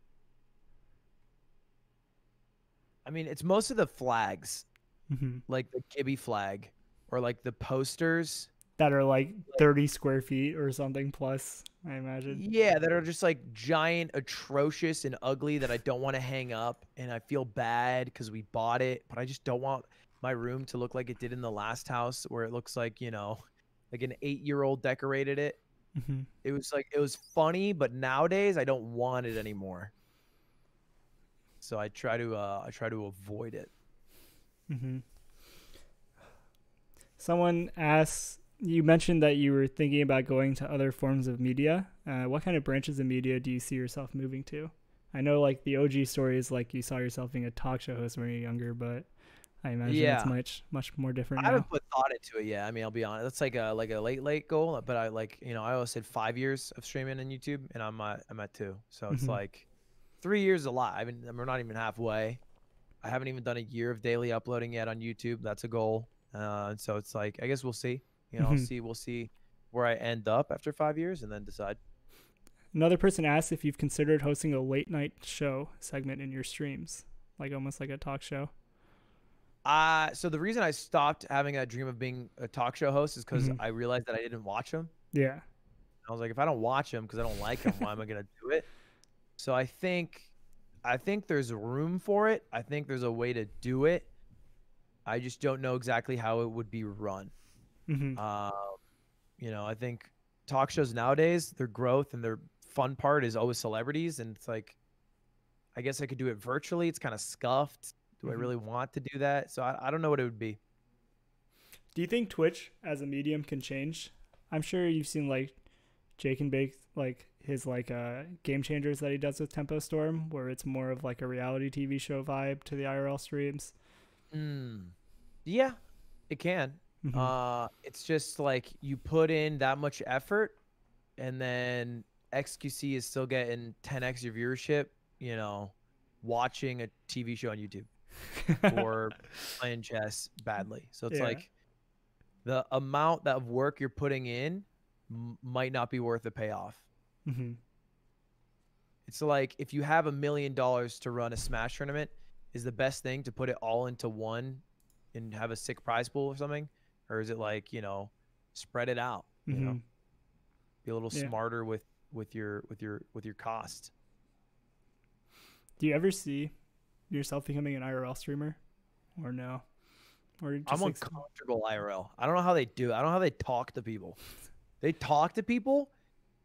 I mean, it's most of the flags, like the Gibby flag, or like the posters that are like 30 square feet or something plus, I imagine. Yeah, that are just like giant, atrocious, and ugly that I don't want to hang up, and I feel bad because we bought it, but I just don't want my room to look like it did in the last house where it looks like, you know, like an 8-year-old decorated it. It was like, it was funny, but nowadays I don't want it anymore. So I try to avoid it. Someone asks, you mentioned that you were thinking about going to other forms of media. What kind of branches of media do you see yourself moving to? I know, like, the OG story is like you saw yourself being a talk show host when you were younger, but I imagine it's much more different. I haven't put thought into it yet. I mean, I'll be honest, that's like a late goal. But I, like, you know, I always said 5 years of streaming on YouTube, and I'm at 2. So it's like 3 years is a lot. We're not even halfway. I haven't even done a year of daily uploading yet on YouTube. That's a goal. So it's like, I guess we'll see. You know, we'll see where I end up after 5 years, and then decide. Another person asked if you've considered hosting a late night show segment in your streams, like almost like a talk show. So the reason I stopped having that dream of being a talk show host is because I realized that I didn't watch them. Yeah. I was like, if I don't watch them because I don't like them, why am I gonna do it? So I think there's room for it. I think there's a way to do it. I just don't know exactly how it would be run. You know, I think talk shows nowadays, their growth and their fun part is always celebrities, and it's like, I guess I could do it virtually. It's kind of scuffed. Do I really want to do that? So I don't know what it would be. Do you think Twitch as a medium can change? I'm sure you've seen like Jake and Bake, like his game changers that he does with Tempo Storm, where it's more of like a reality TV show vibe to the IRL streams. Yeah, it can. It's just like you put in that much effort, and then XQC is still getting 10x your viewership, you know, watching a TV show on YouTube or playing chess badly. So it's like the amount of work you're putting in might not be worth the payoff. Mm-hmm. It's like if you have $1 million to run a Smash tournament, is the best thing to put it all into one and have a sick prize pool or something? Or is it like, you know, spread it out, you know, be a little smarter with your cost. Do you ever see yourself becoming an IRL streamer or no? Or just I'm uncomfortable IRL. I don't know how they do it. I don't know how they talk to people. They talk to people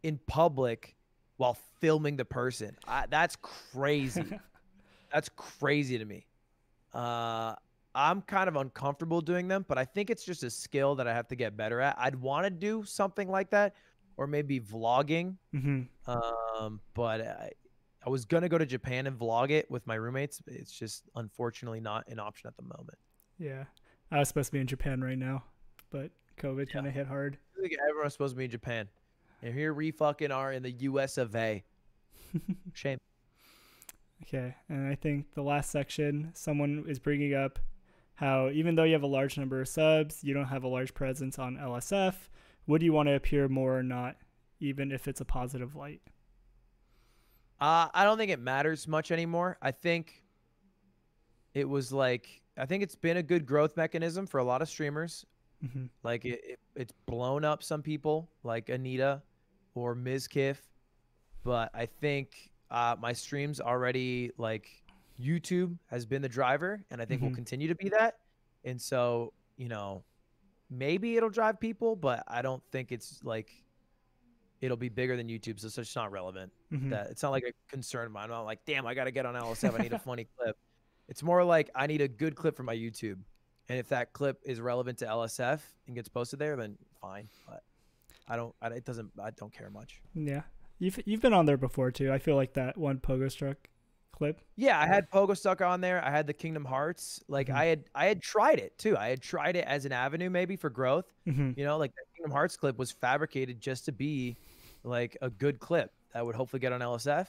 in public while filming the person. That's crazy. That's crazy to me. I'm kind of uncomfortable doing them, but I think it's just a skill that I have to get better at. I'd want to do something like that or maybe vlogging. But I was going to go to Japan and vlog it with my roommates. It's just unfortunately not an option at the moment. Yeah. I was supposed to be in Japan right now, but COVID kind of hit hard. I think everyone's supposed to be in Japan. And here we fucking are in the US of A. Shame. Okay. And I think the last section, someone is bringing up how even though you have a large number of subs, you don't have a large presence on LSF. Would you want to appear more or not, even if it's a positive light? I don't think it matters much anymore. I think it was like, I think it's been a good growth mechanism for a lot of streamers. Like it's blown up some people like Anita or Ms. Kiff. But I think my streams already, like YouTube has been the driver and I think will continue to be that. And so, you know, maybe it'll drive people, but I don't think it's like it'll be bigger than YouTube. So it's just not relevant. That it's not like a concern of mine. I'm not like, damn, I got to get on LSF. I need a funny clip. It's more like I need a good clip for my YouTube. And if that clip is relevant to LSF and gets posted there, then fine. But I don't care much. Yeah. You've been on there before too. I feel like that one Pogostruck clip. Yeah. I had Pogostruck on there. I had the Kingdom Hearts. Like I had tried it too. I had tried it as an avenue maybe for growth, you know, like that Kingdom Hearts clip was fabricated just to be like a good clip that would hopefully get on LSF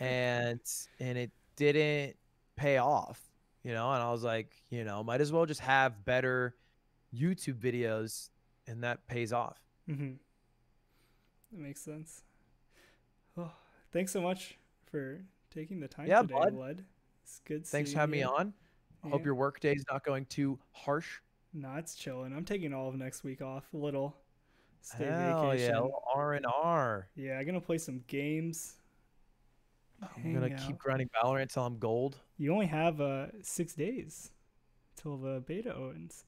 and it didn't pay off. You know, and I was like, you know, might as well just have better YouTube videos and that pays off. That makes sense. Oh, thanks so much for taking the time today, bud. It's good. Thanks for having me on. I hope your work day's not going too harsh. No, it's chilling. I'm taking all of next week off. A little stay vacation. R&R. Yeah, I'm going to play some games. I'm going to keep grinding Valorant until I'm gold. You only have 6 days till the beta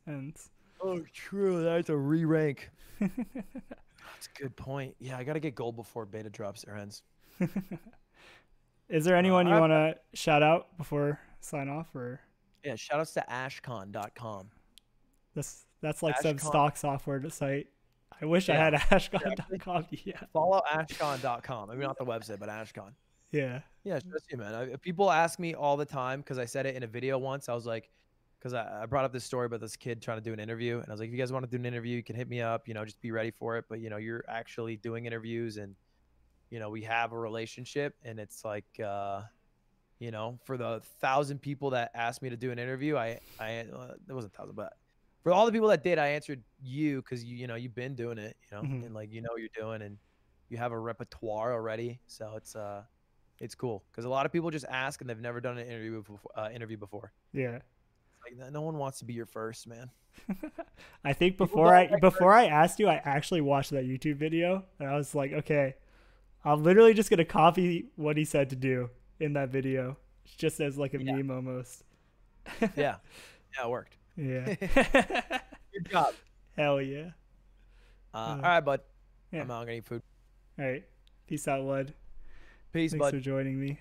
ends. Oh, true. That's a re-rank. That's a good point. Yeah, I got to get gold before beta drops or ends. Is there anyone you want to shout out before sign off? Or yeah, shout outs to ashcon.com. That's like some stock software site. I wish I had ashcon.com. Yeah. Follow ashcon.com. I mean, not the website, but ashcon. Yeah. Yeah, trust you, man. People ask me all the time because I said it in a video once. I was like, because I brought up this story about this kid trying to do an interview. And I was like, if you guys want to do an interview, you can hit me up, you know, just be ready for it. But, you know, you're actually doing interviews and, you know, we have a relationship. And it's like, you know, for the 1,000 people that asked me to do an interview, it wasn't 1,000, but for all the people that did, I answered you because, you know, you've been doing it, you know, and like, you know what you're doing and you have a repertoire already. So it's cool because a lot of people just ask and they've never done an interview before. Yeah, it's like no one wants to be your first, man. I think before I asked you, I actually watched that YouTube video and I was like, okay, I'm literally just gonna copy what he said to do in that video, just as like a meme almost. Yeah, it worked. Yeah. Good job. Hell yeah. All right, bud. Yeah. I'm not gonna eat food. All right. Peace out, Lud. Peace, bud. Thanks for joining me.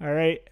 All right.